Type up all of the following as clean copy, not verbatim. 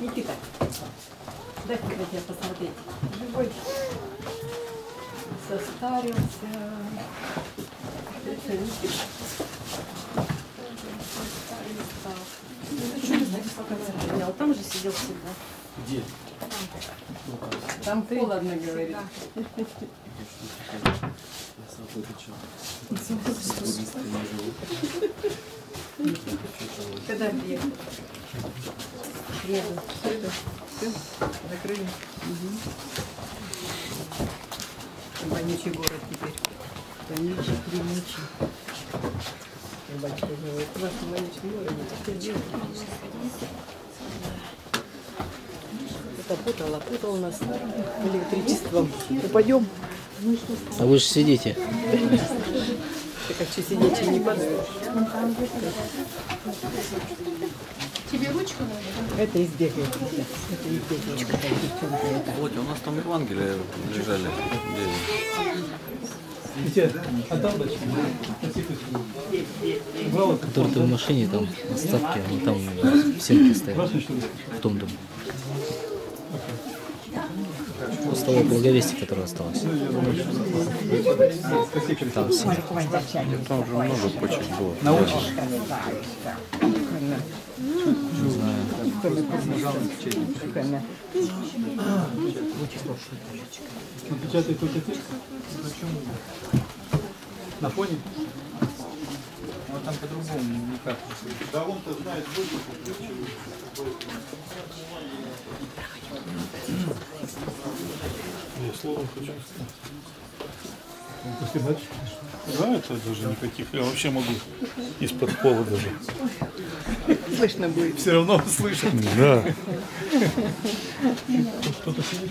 Никита, дай-ка тебя посмотреть. Живой. Состарился. Ну, там же сидел всегда. Где? Там холодно, говорит. Когда приехал? Приехал. Все, закрыли. Вонючий город теперь. Вонючий, вонючий. Батюшка говорит, у вас вонючий город, что делать? Путала, путала нас электричеством. Упадем. А вы же сидите. Ты как сидячий не падаешь. Тебе ручку надо? Это из Беглы. Вот, у нас там Евангелие лежали. Который ты в машине, там остатки, они там в сельке стоят. В том доме. С того благовестия, которое осталось. Там все. Там уже много почек было. Научишь? Не знаю. Напечатает только текст? На фоне? Вот там по-другому никак. Да он-то знает, я словом хочу сказать. Да, это даже никаких. Я вообще могу из-под пола даже. Слышно будет. Все равно слышно. Да. Кто-то сидит.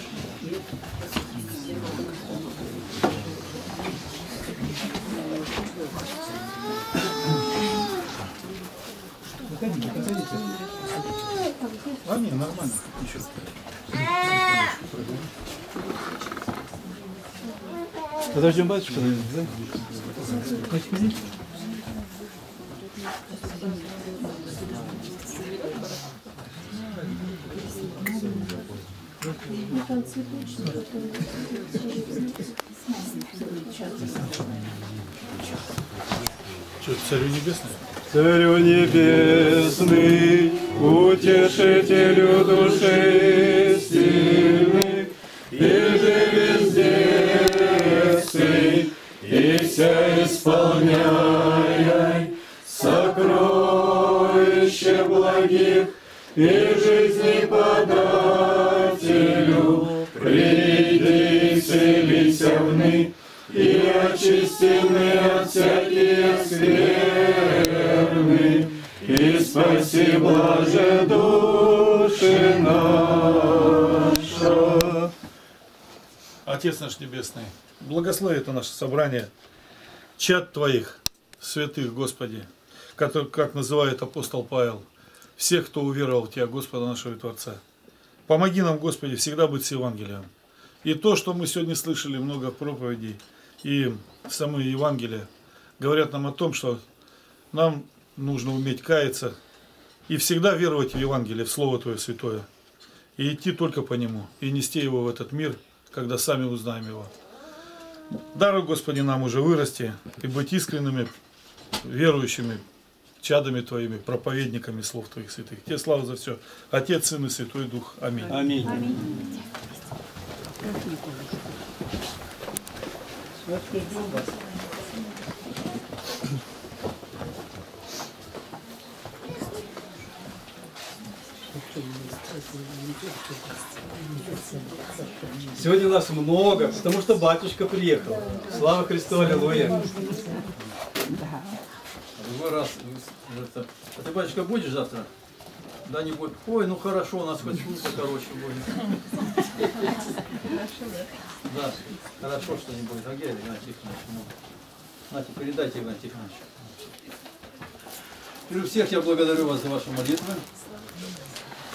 А не, нормально. Ничего. Подождем батюшку, да? Что, Царю Небесному? Царю Небесный, утешителю души сильных, и живи здесь, и вся исполняй сокровища благих, и жизни подателю, приди, вселися вны, и очистены от всяких скверны, и спаси, блаже, души наша. Отец наш Небесный, благослови это наше собрание, чад Твоих, святых, Господи, который, как называет апостол Павел, всех, кто уверовал в Тебя, Господа нашего и Творца. Помоги нам, Господи, всегда быть с Евангелием. И то, что мы сегодня слышали, много проповедей, и самые Евангелия говорят нам о том, что нам нужно уметь каяться и всегда веровать в Евангелие, в Слово Твое Святое, и идти только по Нему, и нести Его в этот мир, когда сами узнаем Его. Даруй, Господи, нам уже вырасти и быть искренними, верующими, чадами Твоими, проповедниками слов Твоих святых. Тебе слава за все. Отец, Сын и Святой Дух. Аминь. Аминь. Аминь. Сегодня нас много, потому что батюшка приехал. Слава Христу, аллилуйя. Другой раз. А ты, батюшка, будешь завтра? Да не будет. Ой, ну хорошо, у нас хоть шутка короче будет. Да, хорошо, что не будет. А где Игнатий Тихонович? Нате, передайте Игнатий Тихонович. При всех я благодарю вас за вашу молитву.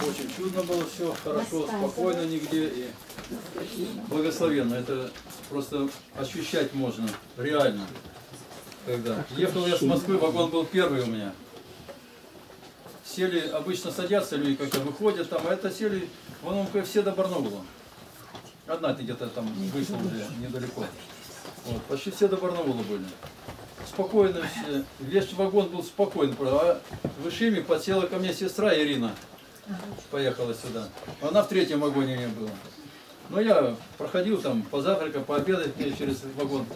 Очень чудно было все, хорошо, спокойно нигде. И благословенно. Это просто ощущать можно, реально. Когда ехал я с Москвы, вагон был первый у меня. сели, обычно садятся люди, как-то выходят там, а это сели, вон все до Барнаула. Одна ты где-то там вышла уже недалеко. Вот, почти все до Барнаула были. Спокойно все, весь вагон был спокойный. А в Ишиме подсела ко мне сестра Ирина, поехала сюда. Она в третьем вагоне не была. Но я проходил там позавтракать, пообедать через вагон.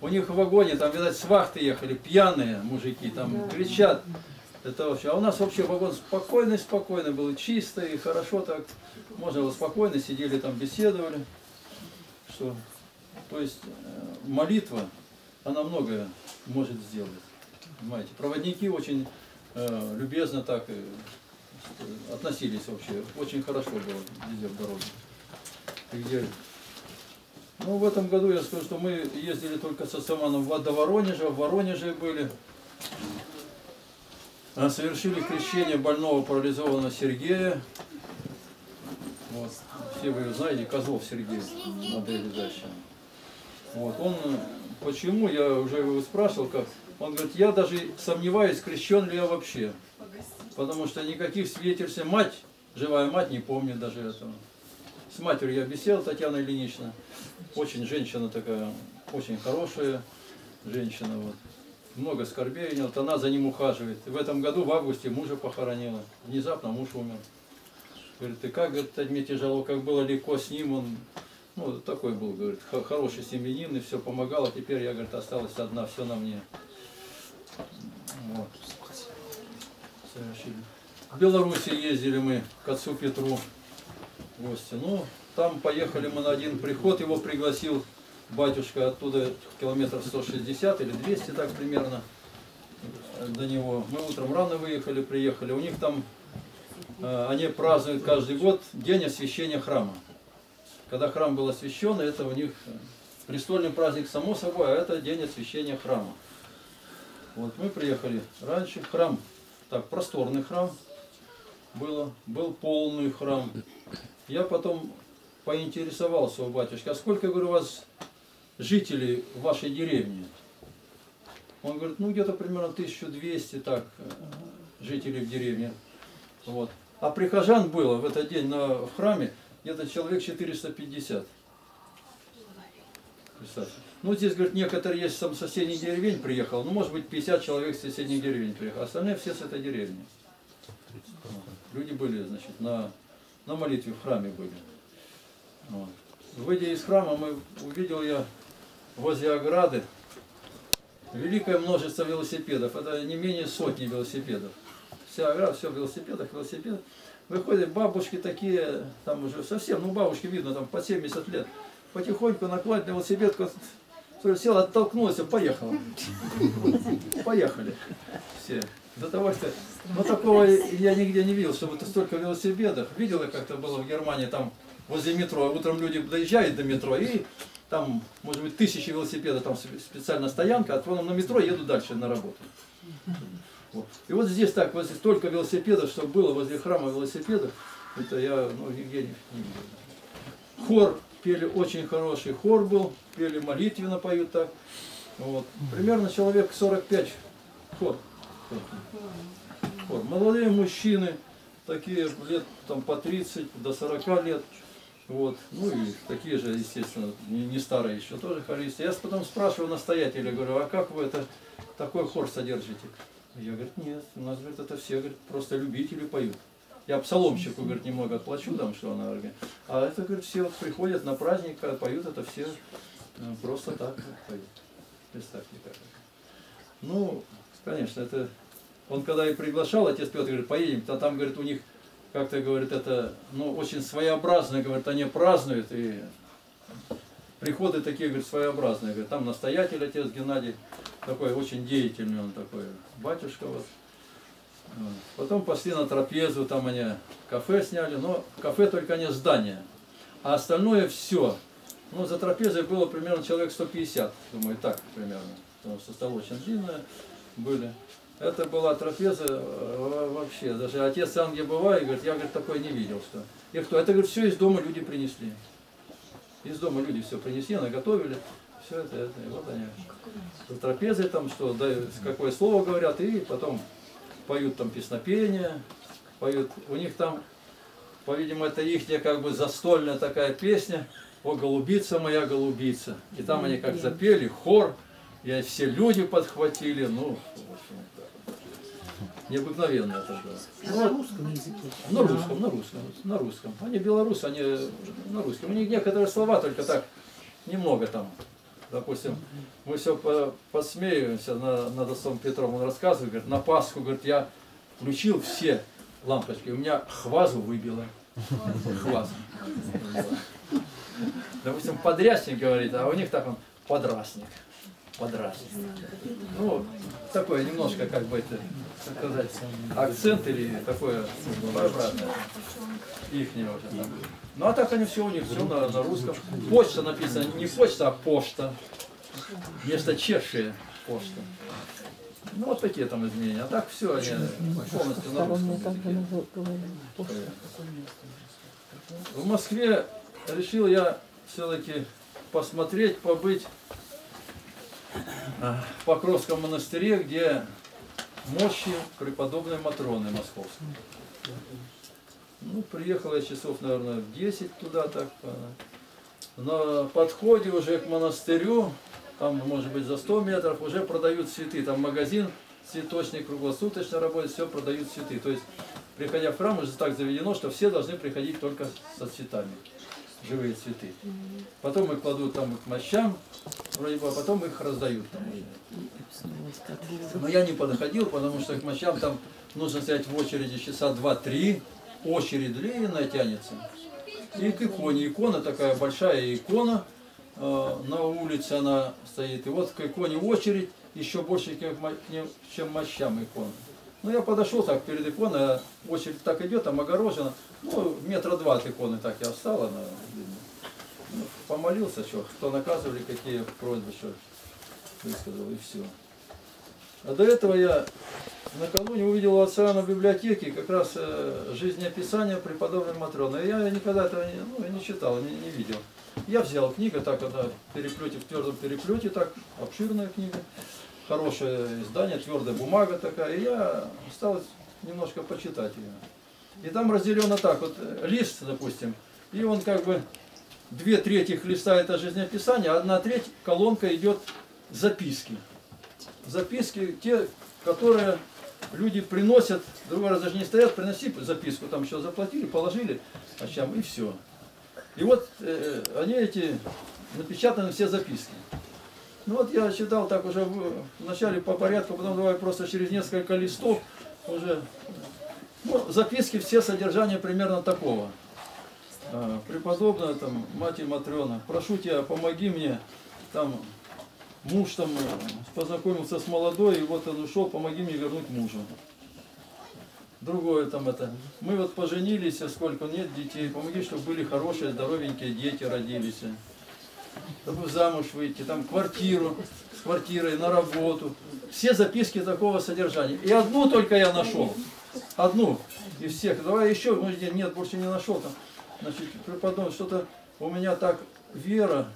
У них в вагоне, там, видать, с вахты ехали, пьяные мужики, там кричат. Это вообще. А у нас вообще вагон спокойный был, чистый, хорошо так. Можно было спокойно, сидели там, беседовали. Что? То есть молитва, она многое может сделать. Понимаете? Проводники очень любезно так относились вообще. Очень хорошо было везде в дороге. Где... Ну, в этом году я скажу, что мы ездили только со Саманом до Воронежа, в Воронеже были. Совершили крещение больного парализованного Сергея. Вот. Все вы знаете, Козлов Сергей, модель дальше. Вот. Он, почему, я уже его спрашивал, как, он говорит, я даже сомневаюсь, крещен ли я вообще. Потому что никаких свидетельств, мать, живая мать, не помнит даже этого. С матерью я беседовал, Татьяна Ильинична. Очень женщина такая, очень хорошая женщина. Вот. Много скорбей, вот она за ним ухаживает. В этом году, в августе, мужа похоронила. Внезапно муж умер. Говорит, и как, говорит, мне тяжело, как было легко с ним. Он, ну, такой был, говорит, хороший семьянин, и все помогало. Теперь я, говорит, осталась одна, все на мне. Вот. В Беларуси ездили мы к отцу Петру в гости. Ну, там поехали мы на один приход, его пригласил батюшка, оттуда километров 160 или 200 так примерно до него. Мы утром рано выехали, приехали. У них там, они празднуют каждый год день освящения храма. Когда храм был освящен, это у них престольный праздник само собой, а это день освящения храма. Вот мы приехали раньше, храм, так, просторный храм было, был полный храм. Я потом поинтересовался у батюшки, а сколько, говорю, у вас жителей в вашей деревне? Он говорит, ну где-то примерно 1200 так, жителей в деревне. Вот. А прихожан было в этот день в храме где-то человек 450. Представьте. Ну здесь, говорит, некоторые есть сам соседних деревень приехал, ну может быть 50 человек с соседних деревень приехал, остальные все с этой деревни. Люди были, значит, на молитве в храме были. Вот. Выйдя из храма, увидел я возле ограды великое множество велосипедов. Это не менее сотни велосипедов. Вся ограда, все в велосипедах, велосипедах. Выходят бабушки такие, там уже совсем, ну бабушки видно, там по 70 лет. Потихоньку накладывают на велосипед, села, оттолкнулась и поехала. Поехали все. До того, что... Но такого я нигде не видел, чтобы это столько велосипедов. Видел я как-то было в Германии, там возле метро, утром люди доезжают до метро, и там, может быть, 1000 велосипедов, там специальная стоянка, а потом на метро едут дальше на работу. Вот. И вот здесь так, возле столько велосипедов, что было возле храма велосипедов, это я, ну, нигде не видел. Хор пели, очень хороший хор был, пели молитвенно, поют так. Вот. Примерно человек 45 хор. Хор. Молодые мужчины, такие лет там по 30 до 40 лет. Вот. Ну и такие же, естественно, не старые еще тоже хористы. Я потом спрашиваю настоятеля, говорю, а как вы это такой хор содержите? Я говорю, нет, у нас, говорит, это все, говорит, просто любители поют. Я псаломщику, говорит, немного отплачу, там, что она, а это, говорит, все вот приходят на праздник, поют, это все просто так поют. Представьте, как. Ну, конечно, это... Он когда и приглашал, отец Петр, говорит, поедем, то там, говорит, у них как-то, говорит, это, ну, очень своеобразно, говорит, они празднуют, и приходы такие, говорит, своеобразные, говорит, там настоятель, отец Геннадий, такой очень деятельный он такой, батюшка вот. Потом пошли на трапезу, там они кафе сняли, но кафе только не здание, а остальное все. Ну, за трапезой было примерно человек 150, думаю, так примерно, потому что стол очень длинное были. Это была трапеза вообще, даже отец Анге бывает, говорит, я, говорит, такое не видел, что. И кто? Это, говорит, все из дома люди принесли. Из дома люди все принесли, наготовили, все это, и вот они. За трапезой там, что, да, какое слово говорят, и потом поют там песнопения, поют. У них там, по-видимому, это их как бы застольная такая песня «О, голубица моя, голубица». И там они как запели, хор, и все люди подхватили, ну, в общем, необыкновенно это было. На русском языке? На русском. Они белорусы, они на русском. У них некоторые слова только так, немного там. Допустим, мы все посмеиваемся над отцом Петром. Он рассказывает, говорит, на Пасху, говорит, я включил все лампочки, у меня хвазу выбило. Хвазу. Допустим, подрясник говорит, а у них так он подрасник. Подрасник. Ну, такое немножко, как бы это сказать, акцент или такое своеобразное ихнего. Ну а так они все, у них все на русском. Почта написана, не почта, а пошта. Вместо чешская пошта. Ну вот такие там изменения. А так все они полностью на русском языке. В Москве решил я все-таки посмотреть, побыть в Покровском монастыре, где мощи преподобной Матроны Московской. Ну, приехал я часов, наверное, в 10 туда, так. На подходе уже к монастырю, там, может быть, за 100 метров, уже продают цветы. Там магазин цветочный, круглосуточно работает, все продают цветы. То есть, приходя в храм, уже так заведено, что все должны приходить только со цветами. Живые цветы. Потом их кладут там к мощам, вроде бы, а потом их раздают там уже. Но я не подходил, потому что к мощам там нужно стоять в очереди часа 2-3. Очередь длинная тянется. И к иконе. Икона такая большая икона. На улице она стоит. И вот к иконе очередь еще больше, чем мощам икон. Ну, я подошел так перед иконой, очередь так идет, там огорожена. Ну, метра два от иконы так я встал, она, ну, помолился, что наказывали, какие просьбы, что высказал, и все. А до этого я накануне увидел у отца на библиотеке как раз жизнеописание преподобной Матроны. Я никогда этого не читал, не видел. Я взял книгу, так она в твердом переплете, так обширная книга. Хорошее издание, твердая бумага такая. И я стал немножко почитать ее. И там разделено так, вот лист, допустим, и он как бы 2/3 листа это жизнеописание, а 1/3 колонка идет записки. Записки те, которые люди приносят, другой раз даже не стоят, приноси записку, там еще заплатили, положили, а чем и все. И вот они эти, напечатаны все записки. Ну вот я читал так уже вначале по порядку, потом давай просто через несколько листов уже. Ну, записки все содержание примерно такого. Преподобная там, мать и Матрена, прошу тебя, помоги мне, там муж там познакомился с молодой, и вот он ушел, помоги мне вернуть мужа. Другое там это, мы вот поженились, а сколько нет детей, помоги, чтобы были хорошие, здоровенькие дети родились. Чтобы замуж выйти, там квартиру, с квартирой на работу. Все записки такого содержания. И одну только я нашел. Одну. И всех. Давай еще, может, нет, больше не нашел. Там, значит, преподобный, что-то у меня так вера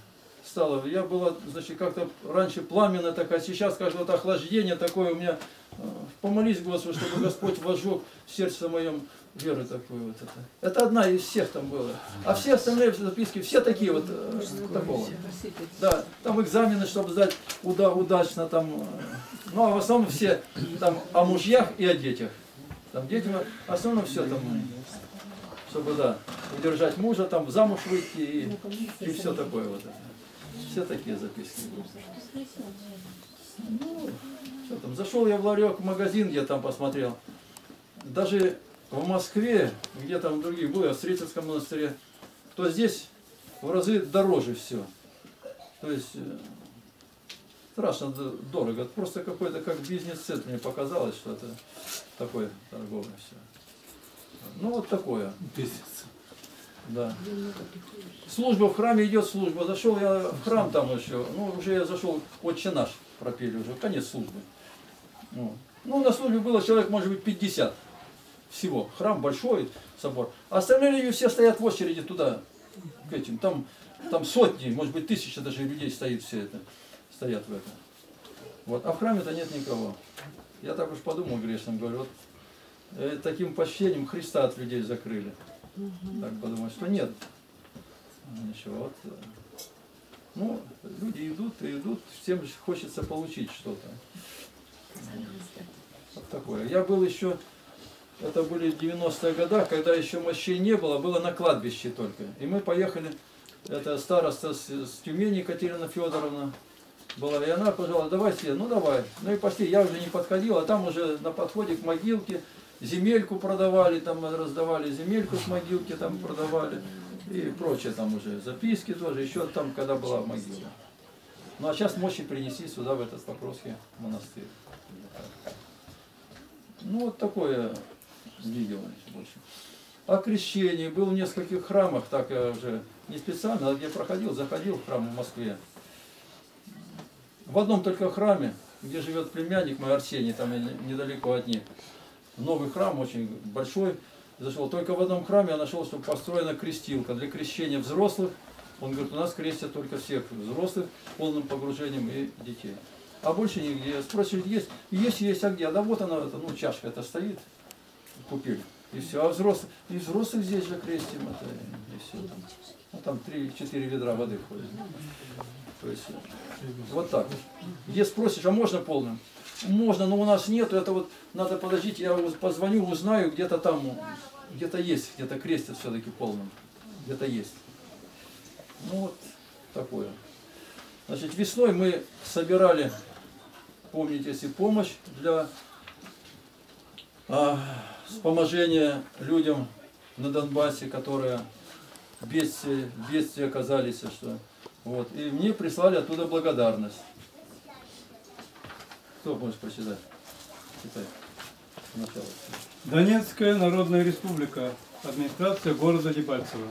стала. Я была, значит, как-то раньше пламенная такая, сейчас как вот охлаждение такое у меня. Помолись, Господи, чтобы Господь вожег в сердце моем веру такую вот. Это одна из всех там было. А все остальные записки, все такие вот, такого. Да, там экзамены, чтобы сдать удачно там. Ну, а в основном все там о мужьях и о детях. Там детям, в основном все там, чтобы, да, удержать мужа, там замуж выйти и все такое вот. Все такие записки. Ну, что там, зашел я в ларек, в магазин, где там посмотрел. Даже в Москве, где там другие были, в Архистратигском монастыре, то здесь в разы дороже все. То есть страшно дорого. Просто какой-то как бизнес-центр мне показалось, что это такое торговое все. Ну вот такое. Бизнес. Да. Служба в храме идет, служба. Зашел я в храм там еще. Ну, уже я зашел, Отче наш пропели уже, конец службы. Ну, на службе было человек, может быть, 50 всего. Храм большой, собор. А остальные люди все стоят в очереди туда, к этим. Там сотни, может быть, 1000 даже людей стоит все это. Стоят в этом. Вот. А в храме-то нет никого. Я так уж подумал грешным, говорю, вот таким почтением Христа от людей закрыли. Так подумал, что нет. Ничего, вот. Ну, люди идут и идут, всем хочется получить что-то. Вот такое. Я был еще, это были 90-е годы, когда еще мощей не было, было на кладбище только. И мы поехали, это староста с Тюмени Екатерина Федоровна была, и она пожала, давай себе, ну давай. Ну и пошли, я уже не подходил, а там уже на подходе к могилке земельку продавали, там раздавали земельку с могилки, там продавали. И прочее там уже, записки тоже, еще там, когда была могила. Ну а сейчас мощи принеси сюда, в этот Покровский монастырь. Ну вот такое видео больше. О крещении. Был в нескольких храмах, так я уже не специально, а где проходил, заходил в храм в Москве. В одном только храме, где живет племянник мой Арсений, там недалеко от них. Новый храм, очень большой. Зашел. Только в одном храме я нашел, что построена крестилка для крещения взрослых. Он говорит, у нас крестят только всех взрослых, полным погружением и детей. А больше нигде. Спросили, есть? Есть, есть, а где? Да вот она, ну, чашка эта стоит, купили. И все. А взрослых? И взрослых здесь же крестим. Это, и все. Там, ну, там 3-4 ведра воды ходит. То есть, вот так. Где спросишь, а можно полным? Можно, но у нас нету. Это вот надо подождить, я позвоню, узнаю, где-то там, где-то есть, где-то крестят все-таки полным. Где-то есть. Ну вот такое. Значит, весной мы собирали, помните, если помощь для вспоможения людям на Донбассе, которые бедствия оказались, что вот. И мне прислали оттуда благодарность. Кто может прочитать? Читай. Донецкая Народная Республика. Администрация города Дебальцево.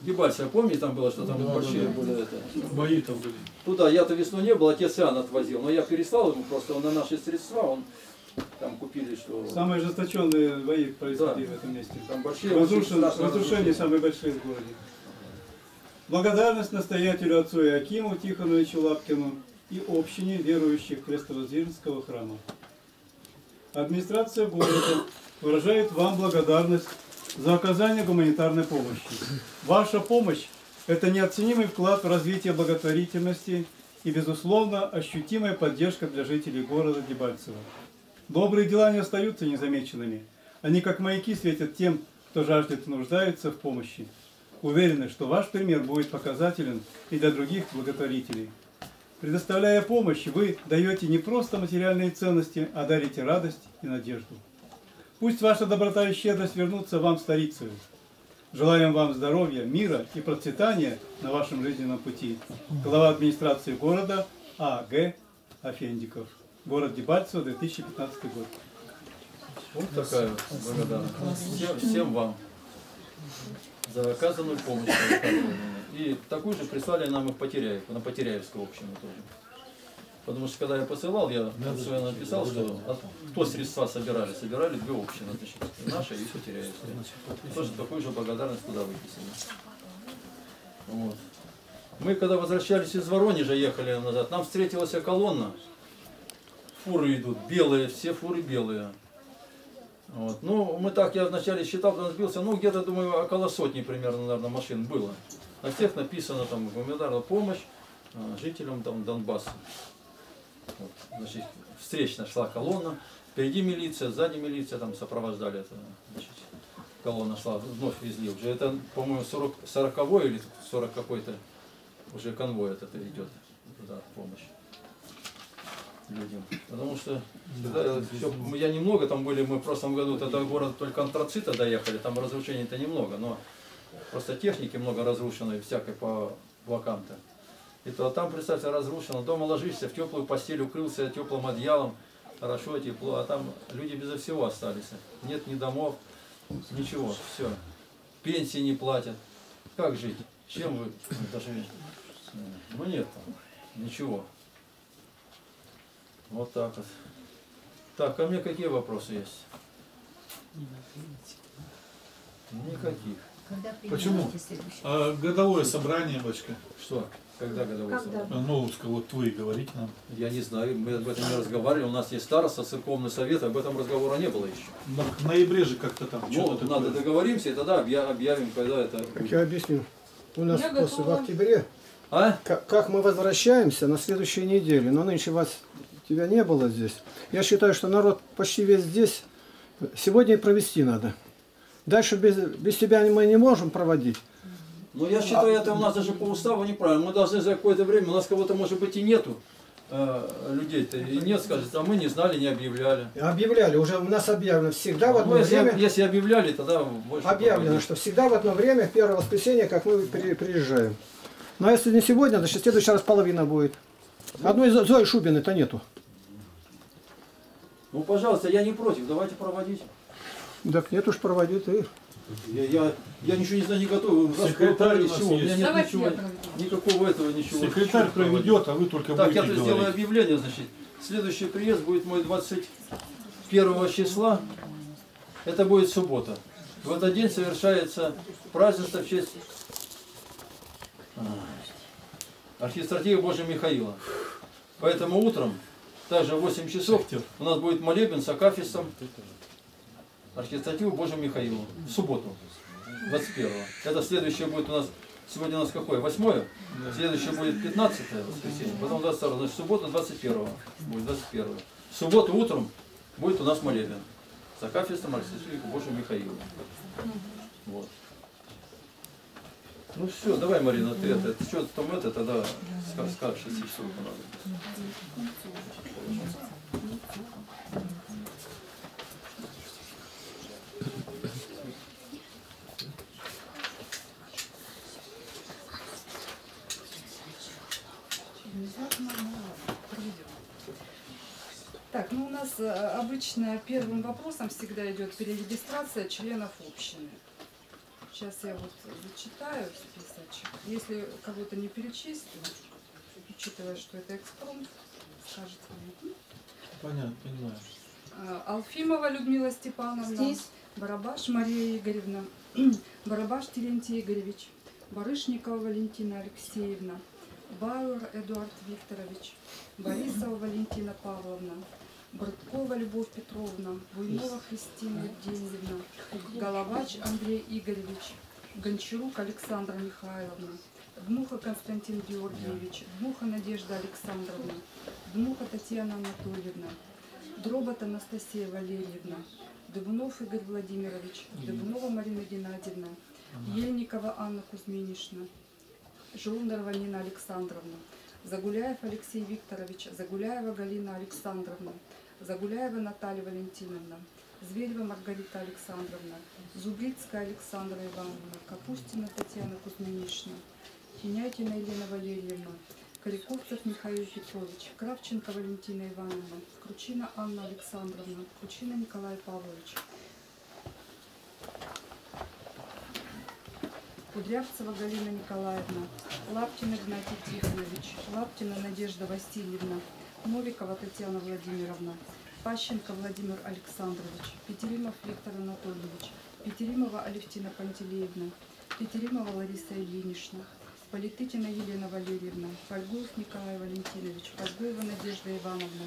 Дебальцево, помни, там было, что там вообще были бои там были. Туда я-то весну не был, отец Иоанн отвозил, но я переслал ему просто, он на наши средства, он там купили, что... Самые ожесточенные бои происходили, да, в этом месте. Там большие... Разрушения самые большие в городе. Благодарность настоятелю отцу Иоакиму Тихоновичу Лапкину и общине верующих Крестовоздвиженского храма. Администрация города выражает вам благодарность за оказание гуманитарной помощи. Ваша помощь – это неоценимый вклад в развитие благотворительности и, безусловно, ощутимая поддержка для жителей города Дебальцево. Добрые дела не остаются незамеченными. Они, как маяки, светят тем, кто жаждет и нуждается в помощи. Уверены, что ваш пример будет показателен и для других благотворителей. Предоставляя помощь, вы даете не просто материальные ценности, а дарите радость и надежду. Пусть ваша доброта и щедрость вернутся вам старицею. Желаем вам здоровья, мира и процветания на вашем жизненном пути. Глава администрации города А.Г. Афендиков. Город Дебальцево, 2015 год. Вот такая вот благодарность. Всем вам за оказанную помощь. И такую же прислали нам и в Потеряевку, на Потеряевскую общину тоже. Потому что когда я посылал, я отцу написал, что кто средства собирали? Собирали две общины, значит, наша и Потеряевская. Тоже такую же благодарность туда выписали. Вот. Мы когда возвращались из Воронежа, ехали назад, нам встретилась колонна. Фуры идут, белые, все фуры белые. Вот. Ну, мы так, я вначале считал, что он сбился, ну, где-то, думаю, около сотни примерно, наверное, машин было. На всех написано там гуманитарная помощь жителям там Донбасса. Вот. Значит, встречно шла колонна, впереди милиция, сзади милиция, там сопровождали это. Значит, колонна шла, вновь везли уже. Это, по-моему, 40-й или 40 какой-то уже конвой этот идет туда, помощь людям. Потому что да, все, я немного там были, мы в прошлом году тогда город только антрацита доехали, там разрушений-то немного, но просто техники много разрушенной, всякой по блокам-то. И то там, представьте, разрушено. Дома ложишься, в теплую постель укрылся теплым одеялом, хорошо, тепло, а там люди безо всего остались. Нет ни домов, ничего, все. Пенсии не платят. Как жить? Чем вы? Даже... Ну нет, там, ничего. Вот так вот. Так, ко мне какие вопросы есть? Никаких. Почему? А годовое собрание, бочка. Что? Когда годовое собрание? Ну, вот вы и говорите нам. Я не знаю, мы об этом не разговаривали. У нас есть староста, церковный совет, об этом разговора не было еще. Но в ноябре же как-то там. Ну, надо договоримся, и тогда объявим, когда это... Как я объясню. У нас после в октябре... А? Как мы возвращаемся на следующей неделе. Но нынче тебя не было здесь. Я считаю, что народ почти весь здесь. Сегодня и провести надо. Дальше без тебя мы не можем проводить. Ну, я считаю, это у нас даже по уставу неправильно. Мы должны за какое-то время, у нас кого-то, может быть, и нету людей-то. И нет, скажет, а мы не знали, не объявляли. Объявляли, уже у нас объявлено всегда в одно время. Если объявляли, тогда больше. Объявлено, проводить. Что всегда в одно время, в первое воскресенье, как мы приезжаем. Но если не сегодня, значит, в следующий раз половина будет. Одной Зои Шубиной-то нету. Ну, пожалуйста, я не против, давайте проводить. Так нет уж, проводит и... Я ничего не знаю, не готов. Секретарь ничего, у меня нет ничего, никакого этого ничего. Секретарь проведет, а вы только будете говорить. Так, я сделаю объявление, значит. Следующий приезд будет мой 21 числа. Это будет суббота. В этот день совершается празднество в честь Архистратига Божия Михаила. Поэтому утром, также в 8 часов, у нас будет молебен с акафистом Архистратигу Божию Михаилу. В субботу, 21-го. Это следующее будет у нас... Сегодня у нас какое? 8-е? Следующее будет 15-е воскресенье. Потом 22-е. Значит, в субботу 21-го. Будет 21-го. В субботу утром будет у нас молебен с акафистом Архистратигу Божию Михаилу. Вот. Ну все, давай, Марина, ты это. Что там это, тогда скажешь, если все понадобится. Так, ну у нас обычно первым вопросом всегда идет перерегистрация членов общины. Сейчас я вот зачитаю списочек. Если кого-то не перечислю, учитывая, что это экспромт, скажет мне. Понятно, понимаю. Алфимова Людмила Степановна. Здесь. Барабаш Мария Игоревна. Барабаш Терентий Игоревич. Барышникова Валентина Алексеевна. Бауэр Эдуард Викторович, Борисова Валентина Павловна, Браткова Любовь Петровна, Буйнова Христина Евгеньевна, Головач Андрей Игоревич, Гончарук Александра Михайловна, Дмуха Константин Георгиевич, Дмуха Надежда Александровна, Дмуха Татьяна Анатольевна, Дробот Анастасия Валерьевна, Дыбунов Игорь Владимирович, Дыбунова Марина Геннадьевна, Ельникова Анна Кузьминишна, Жулнарова Нина Александровна, Загуляев Алексей Викторович, Загуляева Галина Александровна, Загуляева Наталья Валентиновна, Зверева Маргарита Александровна, Зубрицкая Александра Ивановна, Капустина Татьяна Кузьминична, Хинятина Елена Валерьевна, Каликовцев Михаил Петрович, Кравченко Валентина Ивановна, Кручина Анна Александровна, Кручина Николай Павлович, Кудрявцева Галина Николаевна, Лаптин Игнатий Тихонович, Лаптина Надежда Васильевна, Новикова Татьяна Владимировна, Пащенко Владимир Александрович, Петеримов Виктор Анатольевич, Петеримова Алевтина Пантелеевна, Петеримова Лариса Ильинична, Политыкина Елена Валерьевна, Фольгуев Николай Валентинович, Фольгуева Надежда Ивановна,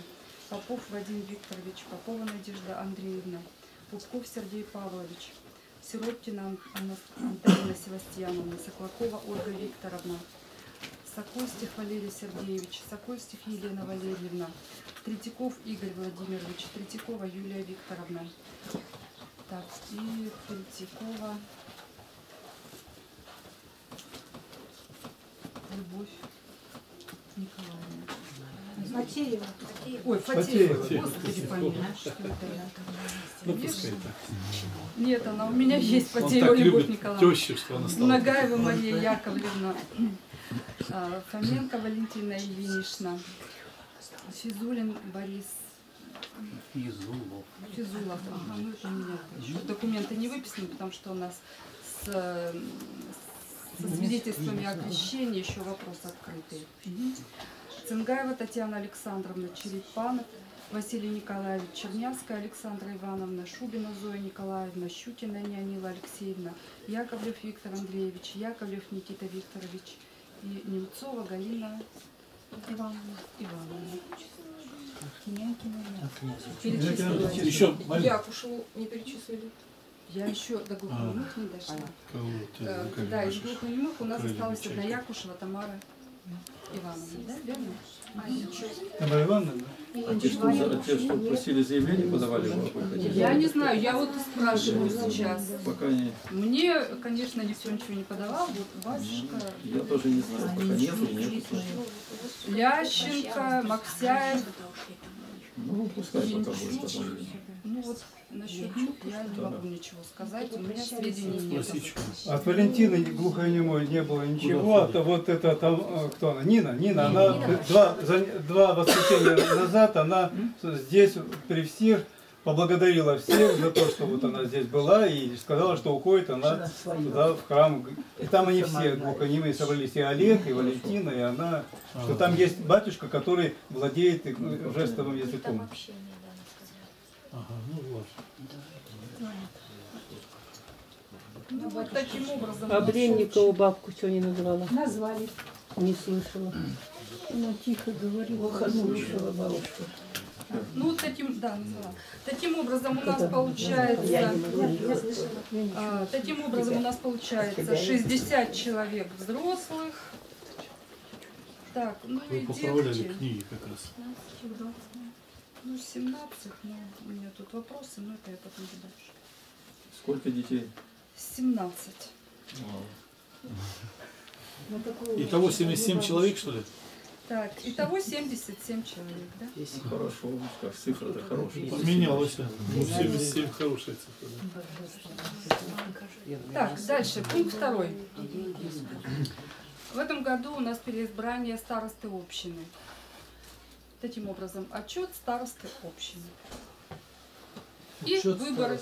Попов Вадим Викторович, Попова Надежда Андреевна, Пупков Сергей Павлович, Сироптина Антонина Севастьяновна, Соклакова Ольга Викторовна, Сокольстих Валерий Сергеевич, Сокольстих Елена Валерьевна, Третьяков Игорь Владимирович, Третьякова Юлия Викторовна. Так, и Третьякова Любовь Николаевна. Фатеева. Ой, Фатеева. Господи, помилуй, что это я там вижу. Нет, она у меня есть, Фатеева Любовь Николаевна. Нагаева Мария Яковлевна. Фоменко Валентина Ильинична. Физулин Борис. Физулов. Ну, это у меня еще. Документы не выписаны, потому что у нас со свидетельствами о крещении еще вопросы открытые. Цингаева Татьяна Александровна, Черепанов Василий Николаевич, Чернявская Александра Ивановна, Шубина Зоя Николаевна, Щукина Неонила Алексеевна, Яковлев Виктор Андреевич, Яковлев Никита Викторович и Немцова Галина Ивановна. Еще Якушеву не перечислили. Я еще до глухонемых не дошла. Да, из глухонемых у нас осталась одна Якушева Тамара Ивановна, да, верно? Тамара Ивановна, да? А те, что просили заявление, подавали его? Я не знаю, я вот спрашиваю сейчас. Пока не... Мне, конечно, никто ничего не подавал, вот батюшка... Я тоже не знаю, пока нет. Лященко, Максяев... Ну, пускай пока будет подавлено. Ну вот, насчет чук я не могу ничего сказать, у меня сведений нет. От Валентины глухонемой не было ничего, а вот это там, кто она, Нина, она два воскресенья назад, она здесь при всех поблагодарила всех за то, что вот она здесь была, и сказала, что уходит она туда, в храм. И там они все глухонемые собрались, и Олег, и Валентина, и она, что там есть батюшка, который владеет жестовым языком. Ага, ну вот. Ну вот таким образом. А Бренникова бабку что не назвала? Назвали. Не слышала. Она тихо говорила, слышала бабушку. Ну вот таким, да, назвала. Таким образом у нас получается, таким образом у нас получается 60 человек взрослых. Так, ну и детки. Вы поправляли книги как раз. Ну, 17, но у меня тут вопросы, но это я потом дальше. Сколько детей? 17. Итого 77 человек, что ли? Так, итого 77 человек, да? Хорошо, как цифра-то хорошая. Поменялась. 77 хорошая цифра. Так, дальше, пункт 2. В этом году у нас переизбрание старосты общины. Таким образом, отчет старосты общины. И выборы.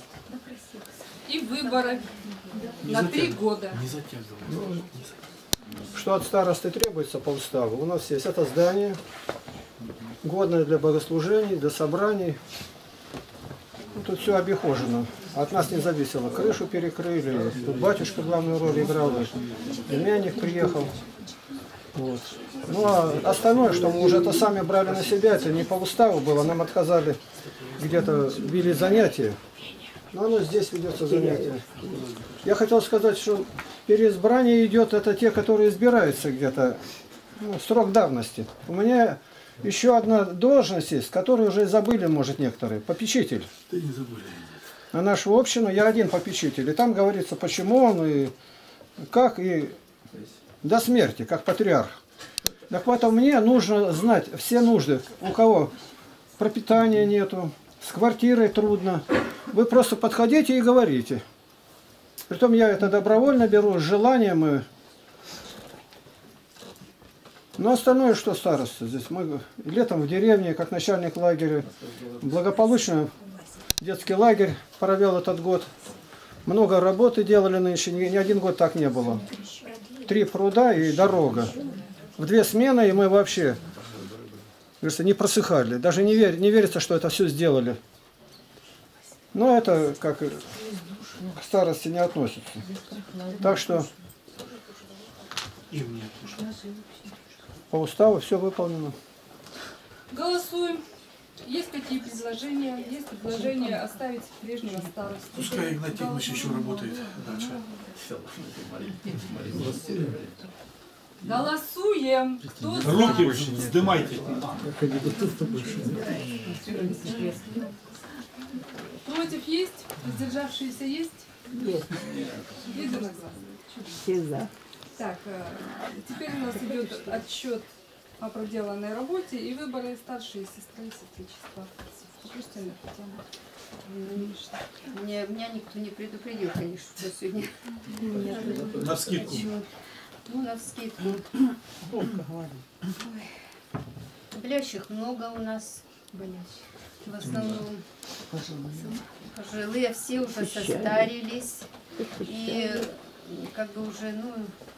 И выборы на 3 года. Что от старосты требуется по уставу? У нас есть это здание, годное для богослужений, для собраний. Ну, тут все обихожено. От нас не зависело. Крышу перекрыли. Тут батюшка главную роль играл. Племянник приехал. Вот. Ну а остальное, что мы уже это сами брали на себя, это не по уставу было, нам отказали, где-то вели занятия, но оно здесь ведется занятие. Я хотел сказать, что переизбрание идет, это те, которые избираются где-то, ну, срок давности. У меня еще одна должность есть, которую уже забыли, может, некоторые, попечитель. Ты не забыли. На нашу общину я один попечитель, и там говорится, почему он и как, и... До смерти, как патриарх. Так вот, мне нужно знать все нужды. У кого пропитания нету, с квартирой трудно. Вы просто подходите и говорите. Притом я это добровольно беру, с желанием. И... Но остальное, что староста здесь. Мы летом в деревне, как начальник лагеря, благополучно детский лагерь провел этот год. Много работы делали нынче, ни один год так не было. 3 пруда и дорога. В 2 смены, и мы вообще не просыхали. Даже не верится, что это все сделали. Но это как к старости не относится. Так что по уставу все выполнено. Голосуем. Есть какие предложения? Есть предложение оставить прежнего старосты. Пускай Игнатий Тихонович еще работает дальше. Голосуем. Кто за? Руки вздымайте. Против есть? Сдержавшиеся есть? Нет. Все за. Так, теперь у нас идет отчет о проделанной работе и выборы старшей сестры и сестричества. Меня никто не предупредил, конечно, что сегодня. На вскидку. Ну, на вскидку. Блящих много у нас. В основном пожилые, все уже состарились. И как бы уже, ну,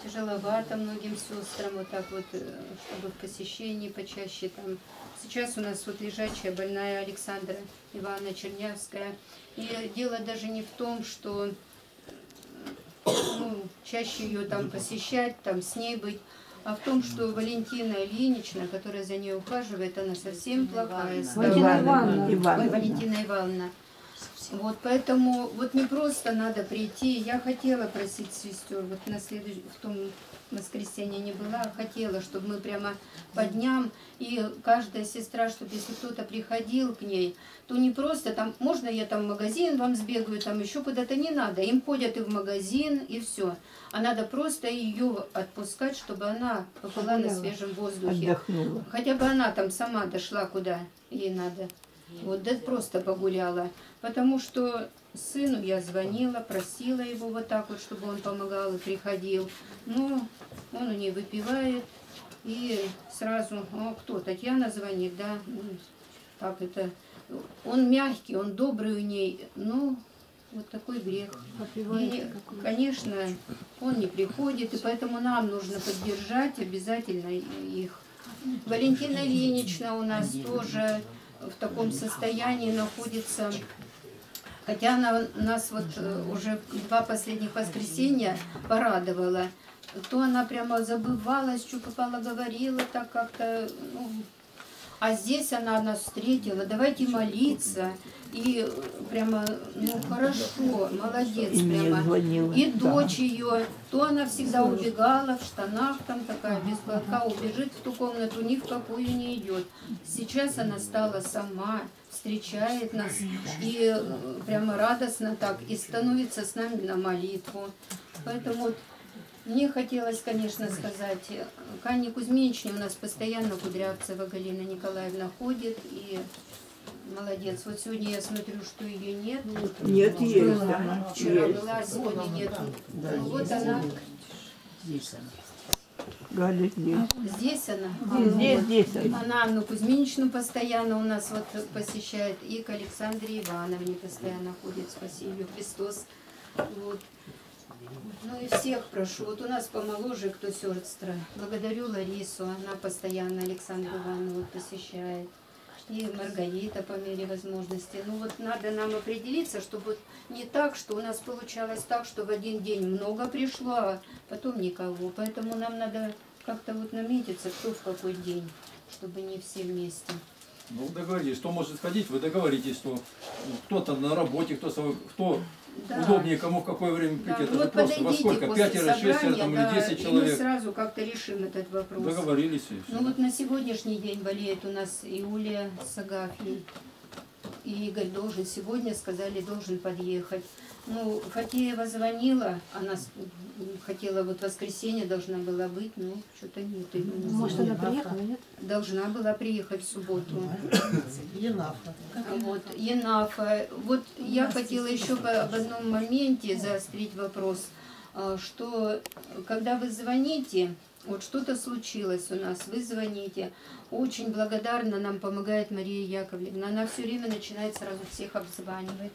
тяжеловато многим сестрам, вот так вот, чтобы в посещении почаще там. Сейчас у нас вот лежачая больная Александра Ивановна Чернявская. И дело даже не в том, что, ну, чаще ее там посещать, там с ней быть, а в том, что Валентина Ильинична, которая за ней ухаживает, она совсем плохая стала. Валентина Ивановна. Вот поэтому вот не просто надо прийти. Я хотела просить сестер, вот на следующем, в том воскресенье не была, хотела, чтобы мы прямо по дням, и каждая сестра, чтобы если кто-то приходил к ней, то не просто там, можно я там в магазин вам сбегаю, там еще куда-то, не надо. Им ходят и в магазин, и все. А надо просто ее отпускать, чтобы она была на свежем воздухе. Отдохнула. Хотя бы она там сама дошла, куда ей надо. Вот, да, просто погуляла. Потому что сыну я звонила, просила его вот так вот, чтобы он помогал и приходил. Но он у нее выпивает. И сразу, о, кто? Татьяна звонит, да? Так это. Он мягкий, он добрый у ней. Но вот такой грех. И, конечно, он не приходит. И поэтому нам нужно поддержать обязательно их. Валентина Ильинична у нас тоже в таком состоянии находится, хотя она нас вот уже два последних воскресенья порадовала, то она прямо забывалась, что попала, говорила так как-то, ну, а здесь она нас встретила, давайте молиться, и прямо, ну, хорошо, молодец прямо. И дочь ее, то она всегда убегала в штанах, там такая без платка, убежит в ту комнату, ни в какую не идет. Сейчас она стала сама, встречает нас, и прямо радостно так, и становится с нами на молитву. Поэтому вот мне хотелось, конечно, сказать, к Анне Кузьминичне у нас постоянно Кудрявцева Галина Николаевна ходит, и молодец. Вот сегодня я смотрю, что ее нет. Нет, есть. Она вчера была, сегодня нет. Вот она. Здесь она. Здесь она. Здесь она. Она Анну Кузьминичну постоянно у нас вот посещает, и к Александре Ивановне постоянно ходит, спаси ее Христос. Вот. Ну и всех прошу. Вот у нас помоложе, кто сестра. Благодарю Ларису, она постоянно Александру Ивановну посещает. И Маргарита по мере возможности. Ну вот надо нам определиться, чтобы вот не так, что у нас получалось так, что в один день много пришло, а потом никого. Поэтому нам надо как-то вот наметиться, кто в какой день, чтобы не все вместе. Ну договорились, кто может сходить, вы договоритесь, что кто-то на работе, кто да, удобнее, кому в какое время прийти. Да. Это вот во сколько? 5, 6 там, да, или 10 человек. И мы сразу как-то решим этот вопрос. Договорились. Ну вот на сегодняшний день болеет у нас Юлия с Агафьей. И Игорь должен сегодня, сказали, должен подъехать. Ну, Фатеева звонила, она хотела, вот в воскресенье должна была быть, но что-то нет. Может, она приехала, нет? Должна была приехать в субботу. Енафа. Вот, Енафа. Вот я хотела еще об одном моменте заострить вопрос, что когда вы звоните, вот что-то случилось у нас, вы звоните. Очень благодарна нам помогает Мария Яковлевна. Она все время начинает сразу всех обзванивать.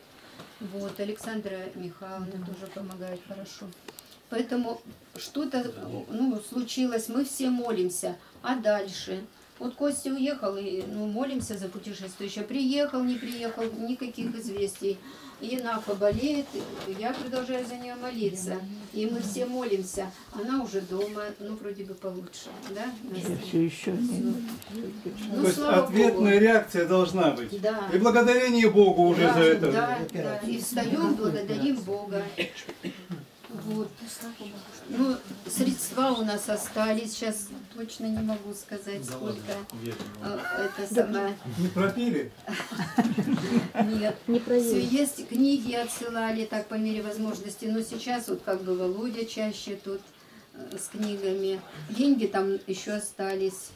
Вот, Александра Михайловна тоже помогает хорошо. Поэтому что-то, ну, случилось, мы все молимся. А дальше? Вот Костя уехал, и, ну, молимся за путешествующего. Приехал, не приехал, никаких известий. Енафа болеет, я продолжаю за нее молиться. И мы все молимся. Она уже дома, ну, вроде бы получше. Да? Ну, то есть ответная Богу. Реакция должна быть. Да. И благодарение Богу уже, да, за это. Да, да. И встаем, благодарим Бога. Вот. Ну, средства у нас остались. Сейчас точно не могу сказать, да сколько. Ладно, это сама. Не пропили? Нет, не проверили. Все есть, книги отсылали так по мере возможности. Но сейчас вот как бы Володя чаще тут с книгами. Деньги там еще остались.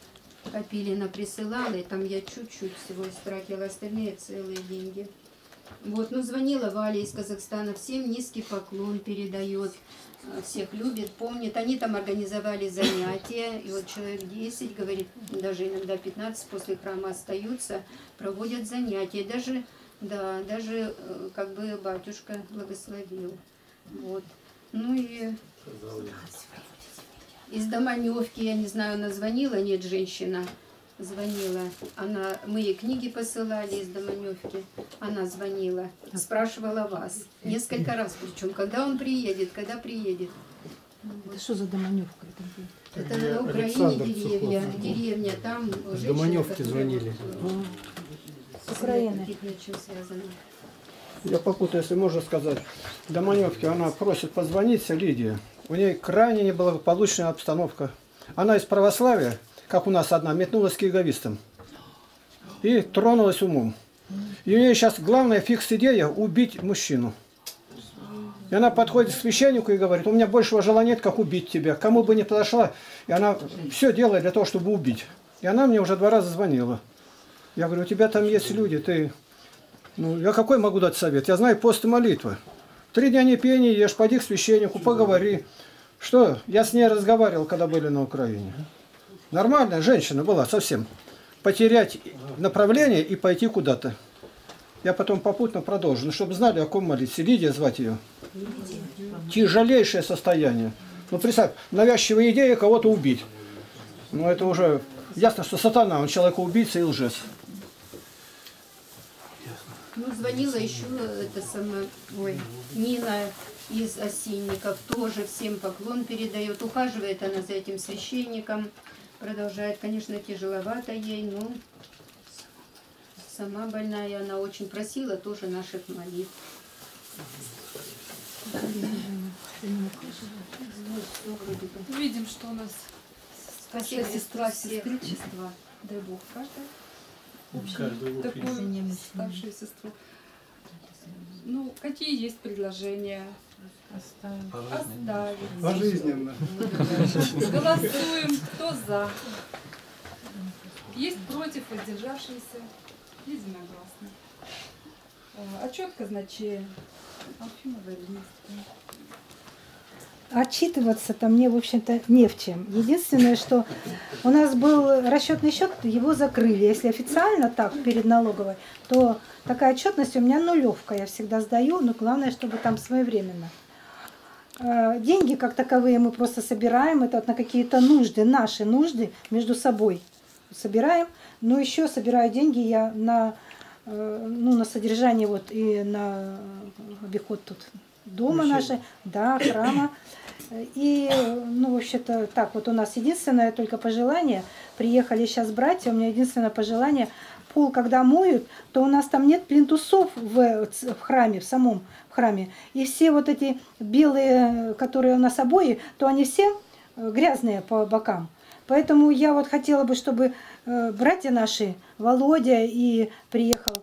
Копилина присылала, и там я чуть-чуть всего истратила. Остальные целые деньги. Вот, ну, звонила Валя из Казахстана, всем низкий поклон передает, всех любит, помнит. Они там организовали занятия, и вот человек 10, говорит, даже иногда 15 после храма остаются, проводят занятия. Даже, да, даже как бы батюшка благословил. Вот. Ну и из Доманевки, я не знаю, она звонила, нет, женщина звонила. Она, мы ей книги посылали из Доманевки. Она звонила, спрашивала вас. Несколько раз, причем, когда он приедет, когда приедет. Вот. Что за Доманевка? Это на Украине деревня. Деревня там. С Доманевки звонили. С Украины. Я попутаю, если можно сказать. Доманевки, она просит позвонить, Лидия. У нее крайне неблагополучная обстановка. Она из православия, как у нас одна, метнулась к иеговистам. И тронулась умом. И у нее сейчас главная фикс-идея – убить мужчину. И она подходит к священнику и говорит: у меня большего желания нет, как убить тебя. Кому бы ни подошла, и она все делает для того, чтобы убить. И она мне уже 2 раза звонила. Я говорю: у тебя там есть люди, ты... Ну, я какой могу дать совет? Я знаю пост и молитвы. 3 дня не пей, не ешь, пойди к священнику, поговори. Что? Я с ней разговаривал, когда были на Украине. Нормальная женщина была совсем. Потерять направление и пойти куда-то. Я потом попутно продолжу, но чтобы знали, о ком молиться. Лидия звать ее. Тяжелейшее состояние. Ну, представь, навязчивая идея кого-то убить. Ну, это уже ясно, что сатана, он человека-убийца и лжец. Ну, звонила еще эта самая, ой, Нина из Осинников, тоже всем поклон передает. Ухаживает она за этим священником. Продолжает, конечно, тяжеловато ей, но... Сама больная, она очень просила тоже наших молитв. Видим, что у нас старшая сестра, сестричество, дай Бог, каждая такую старшую сестру. Ну, какие есть предложения? Оставить. Пожизненно. Голосуем, кто за. Есть против, воздержавшиеся. Единогласно. Отчет казначея. Отчитываться-то мне, в общем-то, не в чем. Единственное, что у нас был расчетный счет, его закрыли. Если официально так, перед налоговой, то такая отчетность у меня нулевка. Я всегда сдаю, но главное, чтобы там своевременно. Деньги, как таковые, мы просто собираем. Это вот на какие-то нужды, наши нужды между собой собираем. Но еще собираю деньги я на, ну, на содержание вот и на обиход тут дома нашей, да, храма. И, ну, вообще-то, так вот у нас единственное только пожелание, приехали сейчас братья, у меня единственное пожелание, пол, когда моют, то у нас там нет плинтусов в храме, в самом храме. И все вот эти белые, которые у нас обои, то они все грязные по бокам. Поэтому я вот хотела бы, чтобы братья наши, Володя и приехал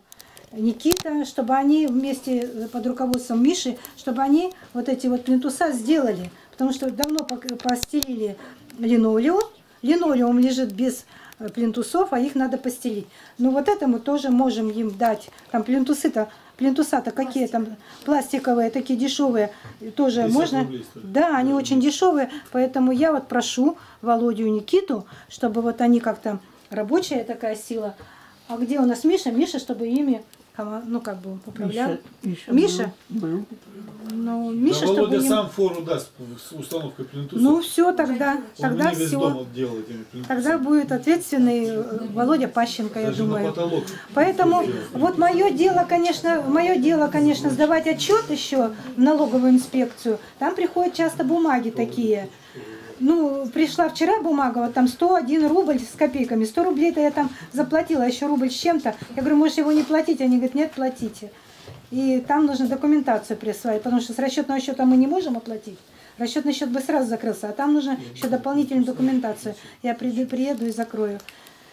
Никита, чтобы они вместе под руководством Миши, чтобы они вот эти вот плинтуса сделали. Потому что давно постелили линолеум. Линолеум лежит без плинтусов, а их надо постелить. Ну вот это мы тоже можем им дать. Там плинтусы-то, плинтуса-то какие там пластиковые, такие дешевые. Тоже можно. Да, они очень дешевые. Поэтому я вот прошу Володю и Никиту, чтобы вот они как-то... Рабочая такая сила. А где у нас Миша? Миша, чтобы ими, ну, как бы, управлял. Миша? Был. Ну, Миша, да, чтобы Володя им... сам фору даст с установкой плинтусов. Ну, все, тогда все. Тогда будет ответственный Володя Пащенко, даже я думаю. Поэтому вот мое дело, конечно, сдавать отчет еще в налоговую инспекцию. Там приходят часто бумаги такие. Ну, пришла вчера бумага, вот там 101 рубль с копейками. 100 рублей-то я там заплатила, еще рубль с чем-то. Я говорю: может, его не платить? Они говорят: нет, платите. И там нужно документацию присваивать, потому что с расчетного счета мы не можем оплатить. Расчетный счет бы сразу закрылся, а там нужно еще дополнительную документацию. Я приеду и закрою.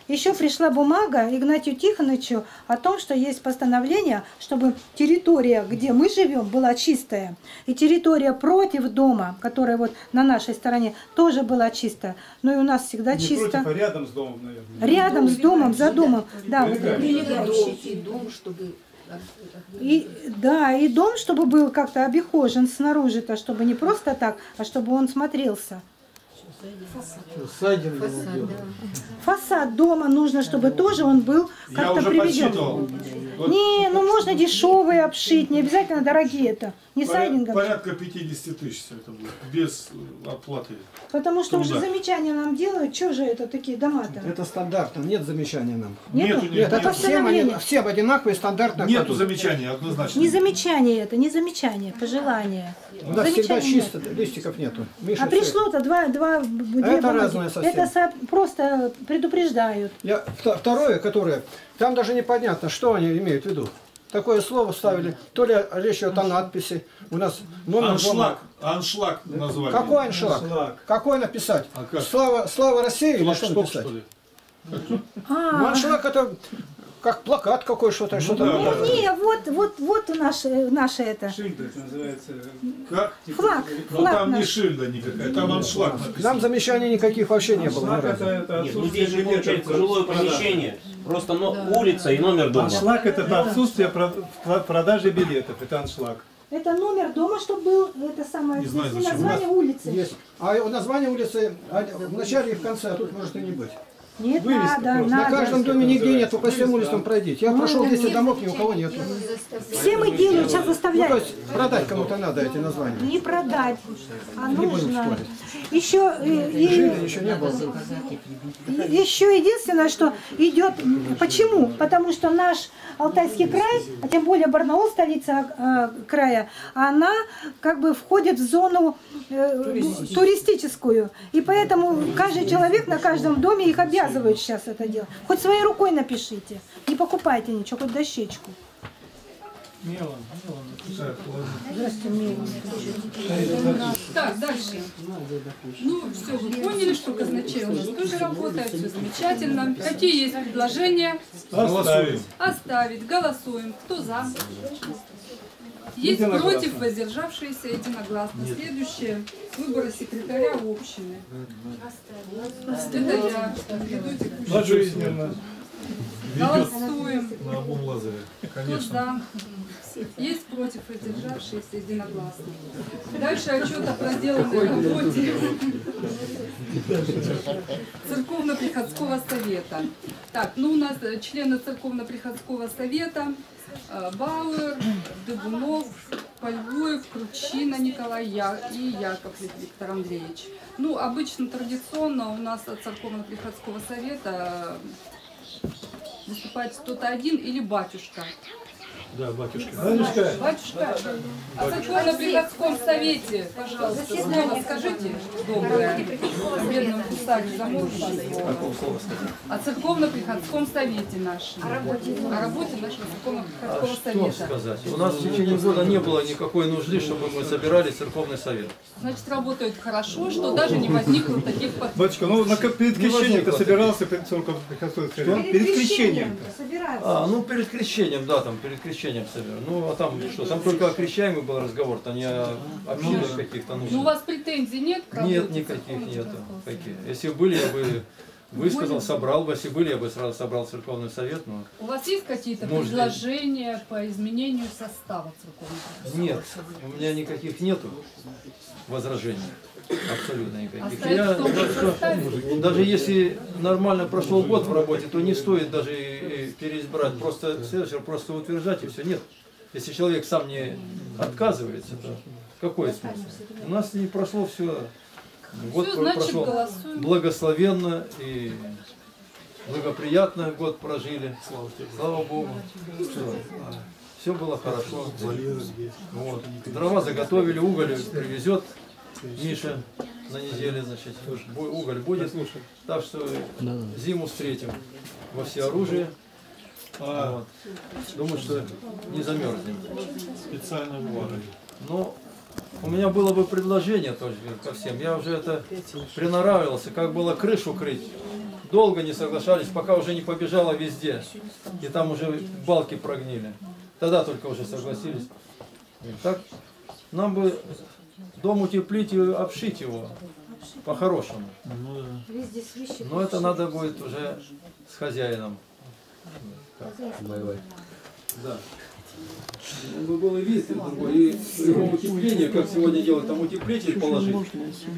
Еще пришла бумага Игнатию Тихоновичу о том, что есть постановление, чтобы территория, где мы живем, была чистая. И территория против дома, которая вот на нашей стороне, тоже была чистая. Но и у нас всегда не чисто. Против, а рядом с домом, наверное. Рядом с домом, за домом. Да, и дом, чтобы был как-то обихожен снаружи-то, чтобы не просто так, а чтобы он смотрелся. Фасад дома нужно, чтобы тоже он был как-то приведен. Не, ну можно дешевые обшить, не обязательно дорогие это. Не сайдингом. Порядка 50 тысяч это будет, без оплаты. Потому что уже замечания нам делают, что же это такие дома-то? Это стандартно, нет замечания нам. Нет, это все одинаковые стандартные. Нету замечания, однозначно. Не замечание это, не замечание, пожелание. У нас всегда чисто, листиков нету. А пришло-то две бумаги. Это просто предупреждают. Второе, которое, там даже непонятно, что они имеют в виду. Такое слово ставили, то ли речь идет о надписи. У нас номер аншлаг. Аншлаг назвали. Какой аншлаг? Какой написать? А слава России или что написать? Аншлаг это как плакат какой, что-то. Не, вот наше это. Шильда это называется. Флаг. Но там не шильда никакая, там аншлаг написано. Нам замечаний никаких вообще не было. Здесь же получается жилое помещение. Просто улица и номер дома. Аншлаг это отсутствие продажи билетов. Это аншлаг. Это номер дома, чтобы был, это самое, название улицы. Есть. А название улицы в начале и в конце, а тут может и не быть. Нет, надо. На каждом доме нигде нет, по всем улицам пройдите. Я прошел 10 домов, ни у кого нет. Все мы делают, сейчас заставляют. Ну, то есть продать кому-то надо эти названия. Не продать, а нужно. Еще не было. Еще единственное, что идет... Почему? Потому что наш Алтайский край, а тем более Барнаул, столица края, она как бы входит в зону туристическую. И поэтому каждый человек на каждом доме их обязан. Сейчас это дело. Хоть своей рукой напишите. Не покупайте ничего, хоть дощечку. Мелом. Так, дальше. Ну, все, вы поняли, что казначей у нас тоже работает, все замечательно. Какие есть предложения? Оставить. Оставить. Голосуем. Кто за? Есть против, воздержавшиеся, единогласно. Нет. Следующее. Выборы секретаря общины. Это я. Голосуем. Кто за? Есть против, воздержавшиеся, единогласно. Дальше отчет о проделанной работе Церковно-приходского совета. Так, ну у нас члены Церковно-приходского совета. Бауэр, Дыгунов, Польвоев, Кручина, Николай и Яковлев Виктор Андреевич. Ну, обычно, традиционно у нас от Церковно-приходского совета выступает 101 или батюшка. Да, батюшка. Батюшка. О Церковно-приходском совете, пожалуйста, слово скажите, доброе, в бедном кусаре замужество. О Церковно-приходском совете нашем. О работе нашего Церковно-приходского совета. У нас в течение года не было никакой нужды, чтобы мы собирали Церковный совет. Значит, работают хорошо, что даже не возникло таких подписей. Батюшка, ну перед крещением-то собирался Церковно-приходской совет? Перед крещением. А, ну перед крещением, да, там, перед крещением. Ну, а там что? Там только о крещаемых был разговор, а не о общинах каких-то нужных. Ну, у вас претензий нет? Нет, никаких нету. Если были, я бы высказал, собрал бы. Если были, я бы сразу собрал Церковный совет. Но... У вас есть какие-то предложения по изменению состава Церковного совета? Нет, у меня никаких нету возражений. Абсолютно никаких. Я, даже если нормально прошел год в работе, то не стоит даже переизбрать. Просто следующий просто утверждать и все. Нет. Если человек сам не отказывается, то какой смысл? У нас не прошло все. Год все, значит, прошел голосуем. Благословенно и благоприятно год прожили. Слава Богу. Все было хорошо. Вот. Дрова заготовили, уголь привезет. Миша на неделе, значит, уголь будет. Так что зиму встретим во всеоружии. Вот. Думаю, что не замерзнем. Специально угодно. Но у меня было бы предложение тоже ко всем. Я уже это приноравливался, как было крышу крыть. Долго не соглашались, пока уже не побежало везде. И там уже балки прогнили. Тогда только уже согласились. Так нам бы... Дом утеплить и обшить его по-хорошему. Но это надо будет уже с хозяином. Да. Было видно и его утепление, как сегодня делают, там утеплитель положить.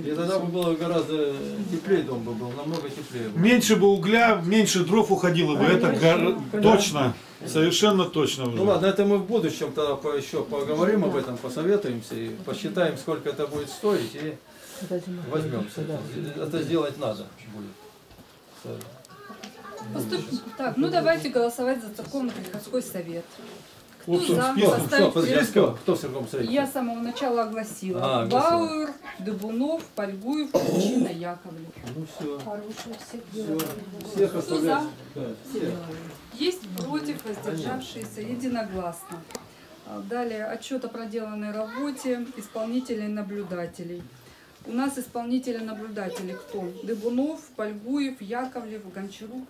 И тогда бы было гораздо теплее, дом бы был, намного теплее. Меньше бы угля, меньше дров уходило бы, это точно, совершенно точно уже. Ну ладно, это мы в будущем тогда еще поговорим об этом, посоветуемся и посчитаем, сколько это будет стоить, и возьмемся. Это сделать надо будет. Так, ну давайте голосовать за церковно-приходской совет. Кто в церковном совете? Я с самого начала огласила. Бауэр, Дыбунов, Пальгуев, Причина, Яковлев. Ну все. Всех оставляем. Да, есть против, воздержавшиеся, единогласно. Далее отчет о проделанной работе исполнителей-наблюдателей. У нас исполнители-наблюдатели кто? Дыбунов, Пальгуев, Яковлев, Гончарук,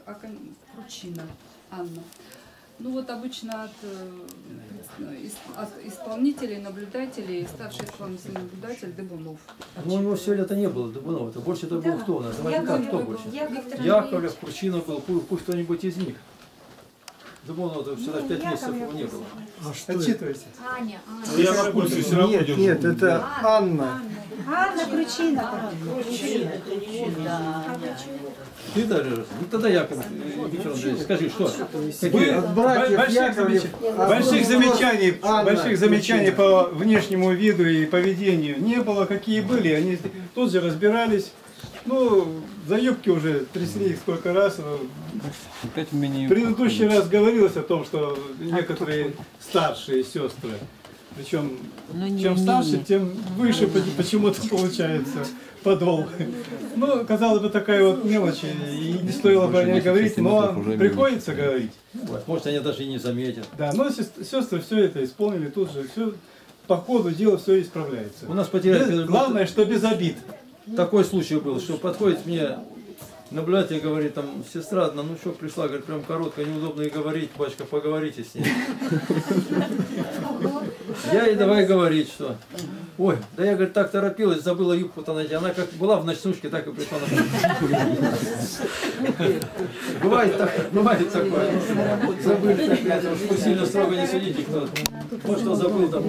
Кручина, Анна. Ну вот обычно от исполнителей, наблюдателей, старший исполнительный наблюдатель Дыбунов. Ну у него все лето не было Дыбунов, это больше это был кто у нас? Яковлев, Кручина был, пусть кто-нибудь из них. Дыбунов это всегда 5 месяцев его не было. Отчитывайся. Аня, Нет, это Анна. Анна Кручина. Ты даже раз. Ну тогда Яков Петрович, скажи, что? Больших замечаний по внешнему виду и поведению не было, какие были. Они тут же разбирались. Ну, за юбки уже трясли их сколько раз. В предыдущий раз говорилось о том, что некоторые старшие сестры. Причем, чем старше, тем выше почему-то получается подол. Ну, казалось бы, такая вот мелочь, и не стоило бы о ней говорить, но приходится говорить. Может, они даже и не заметят. Да, но сестры все это исполнили тут же, все, по ходу дела все исправляется. У нас потеряли... Главное, что без обид. Такой случай был, что подходит мне... Наблюдатель говорит, там, сестра одна, ну что, пришла, говорит, прям коротко, неудобно и говорить, бачка, поговорите с ней. Я ей давай говорить, что... Ой, да я, говорит, так торопилась, забыла юбку-то найти. Она как была в ночнушке, так и пришла на Бывает такое. Забыли, так сильно строго не судите, кто может, что забыл там.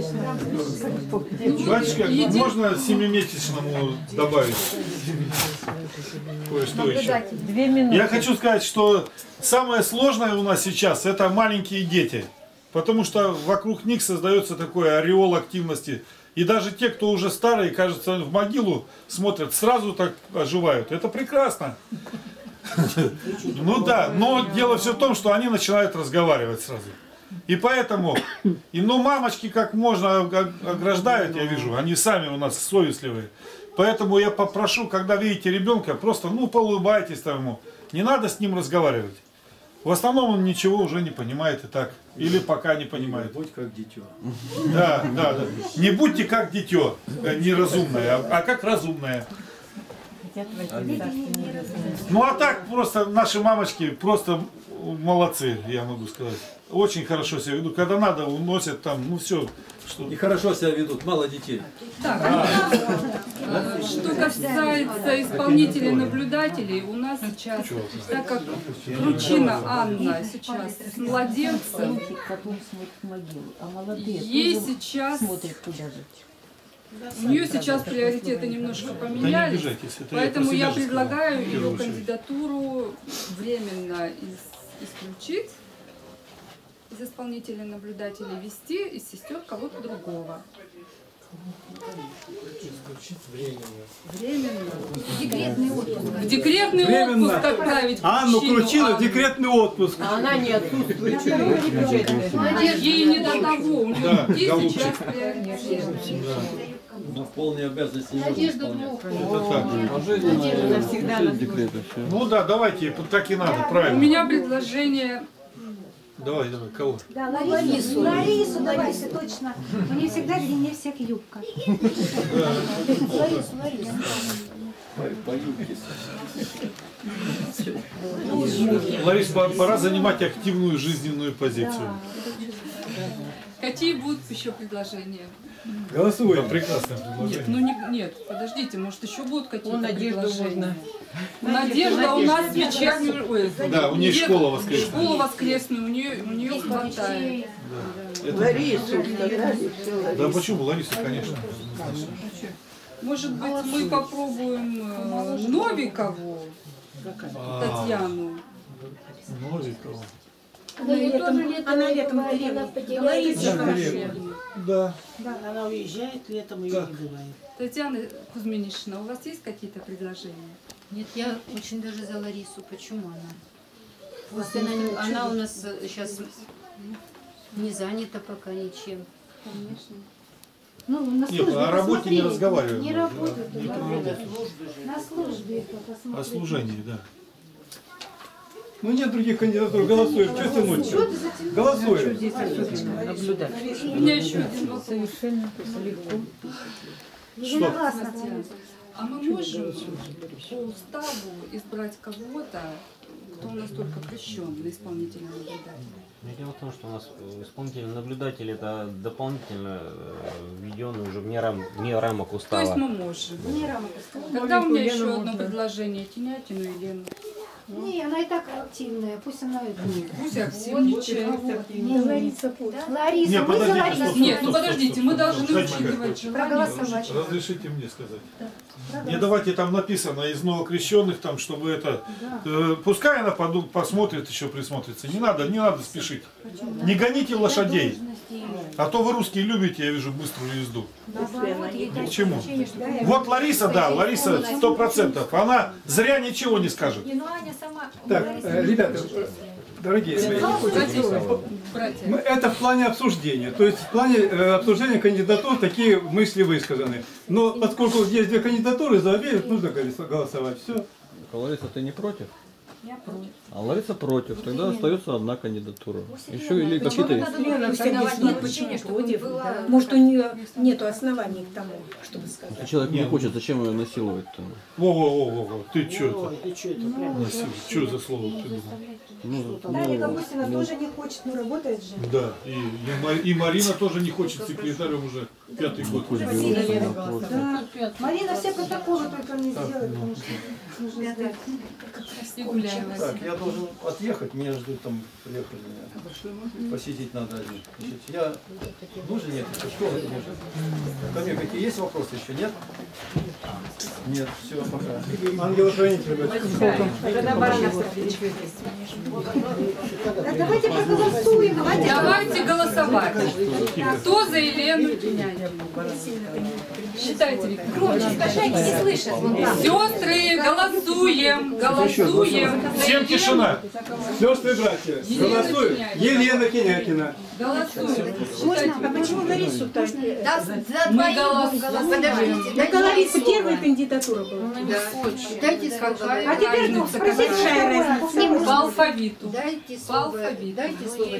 Батюшка, можно 7-месячному добавить? Кое-что еще. 2 минуты. Я хочу сказать, что самое сложное у нас сейчас это маленькие дети. Потому что вокруг них создается такой ореол активности. И даже те, кто уже старые, кажется, в могилу смотрят, сразу так оживают. Это прекрасно. Ну да, но дело все в том, что они начинают разговаривать сразу. И поэтому, ну мамочки как можно ограждают, я вижу, они сами у нас совестливые. Поэтому я попрошу, когда видите ребенка, просто ну поулыбайтесь тому. Не надо с ним разговаривать. В основном он ничего уже не понимает и так. Или пока не понимает. Будь как дитё. Да. Не будьте как дитё, неразумное, а как разумное. Ну а так просто наши мамочки просто молодцы, я могу сказать. Очень хорошо себя ведут. Когда надо, уносят там, ну все. И хорошо себя ведут, мало детей. Так, что касается исполнителей-наблюдателей, у нас сейчас, так как Кручина Анна сейчас с младенцем, ей сейчас... У нее сейчас приоритеты немножко поменялись, поэтому я предлагаю ее кандидатуру временно исключить из исполнителей-наблюдателей, вести из сестер кого-то другого. Временно. Декретный отпуск. В декретный отпуск отправить. Анну Кручину в декретный отпуск. А она не отсутствует. Ей не до того. У нее сейчас приоритет. На полные обязанности не исполнять. Ну да, давайте, так и надо, правильно. У меня предложение... Давай, кого? Да, Ларису. Ларису давайте, точно. У нее всегда длиннее всех юбка. Ларису. По юбке. Ларис, пора занимать активную жизненную позицию. Какие будут еще предложения? Голосуем. Да, прекрасное предложение. Нет, ну нет, подождите, может еще будут какие-то предложения? Надежда у нас вечернюю... Да, у нее школа воскресная. Школа воскресная, у нее хватает. Да. Ларису. Да почему Ларису, конечно. Может быть, мы попробуем Новикову, Татьяну. Новикову. Она летом в деревне. Лариса хорошо. Да. Да, она уезжает, летом ее не бывает. Татьяна Кузьминична, у вас есть какие-то предложения? Нет, я очень даже за Ларису. Почему она? Она у нас сейчас не занята пока ничем. Конечно. Ну, на службе. Нет, о работе не разговариваем. Не работает. Да. На службе это посмотрим. О служении, да. Ну нет других кандидатур, голосуем. Что тянуть? Голосуем. У меня еще один вопрос. А мы можем по уставу избрать кого-то, кто у нас только крещен на исполнительного наблюдателя? Дело в том, что у нас исполнительный наблюдатель это дополнительно введенный уже вне рамок устава. То есть мы можем. Вне рамок устава. Тогда у меня еще одно предложение. Тенятину Елену. Не, она и так активная, пусть она активничает. Пусть активничает. Не Лариса, пусть. Лариса, не, мы за Ларису. Нет, ну подождите, мы должны учитывать проголосовать. Разрешите мне сказать. Да. Не давайте там написано из новокрещенных, там, чтобы это... Да. Пускай она посмотрит, еще присмотрится. Не надо спешить. Почему? Не гоните лошадей. А то вы русские любите, я вижу, быструю езду. Почему? Вот Лариса, да, Лариса 100%. Она зря ничего не скажет. Так, ребята, дорогие, это в плане обсуждения. То есть в плане обсуждения кандидатур такие мысли высказаны. Но поскольку есть две кандидатуры, за обе нужно голосовать. Все. Лариса, ты не против? Я против. А Лариса против, вот тогда остается одна кандидатура. Еще или какие-то есть. Может, у нее нет оснований к тому, чтобы сказать. Если человек не хочет, зачем ее насиловать-то? Во-во-во-во, ты что это? Что за слово? Дарья Капустина тоже не хочет, но работает же. Да, и Марина тоже не хочет, секретарем уже 5-й год. Марина все протоколы только не сделает. Так, я должен отъехать, меня ждут там, приехали меня. Посетить надо один. Значит, я нужен, нет? Что нужен? Ко мне какие есть вопросы еще, нет? Нет, все, пока. Ангел-хранитель, ребята. Давайте проголосуем. Давайте голосовать. Кто за Елену? Считайте, Виктор. Громче скажите, не слышат. Сестры, голосуем, голосуем. Всем тишина. Сестры, братья, голосуем. Елена Кинякина. Голосуем. А почему Ларису-то? Мы голосуем. Подождите. Так Лариса первая кандидатура была. Дайте сказать. А теперь спросите, какая разница. По алфавиту. Дайте слово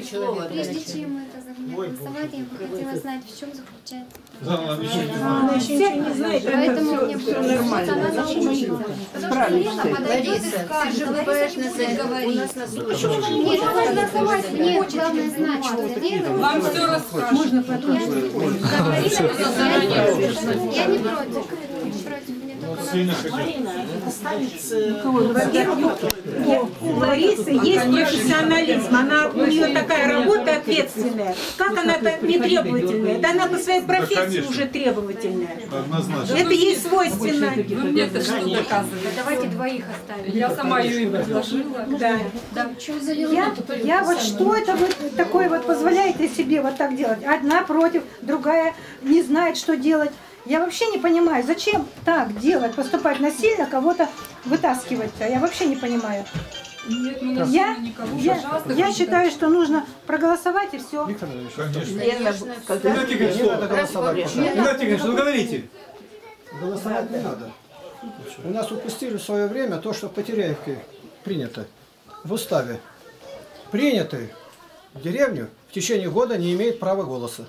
человеку. Прежде чем мы это заголосовали, я бы хотела знать, в чем заключается. Она еще не знает, поэтому мне все нормально. Она научится. Лена подойдет и скажет, у нас на слушании. Мне главное знать, что Лена... Вам все расскажет. Можно подумать. Я не против. Марина, это ставится... У Ларисы есть профессионализм, у нее такая работа ответственная. Как она не требовательная? Да она по своей профессии уже требовательная. Это ей свойственно. Вы мне-то что доказываете? Давайте двоих оставим. Я сама ее и предложила. Я вот что это вы такое вот позволяете себе вот так делать? Одна против, другая не знает, что делать. Я вообще не понимаю, зачем так делать, поступать насильно, кого-то вытаскивать-то. Я вообще не понимаю. Нет, я считаю, что нужно проголосовать и все. Игнатий Тихонович, ну говорите. Голосовать не надо. У нас упустили в свое время то, что в Потеряевке принято. В уставе. Принятый в деревню в течение года не имеет права голоса.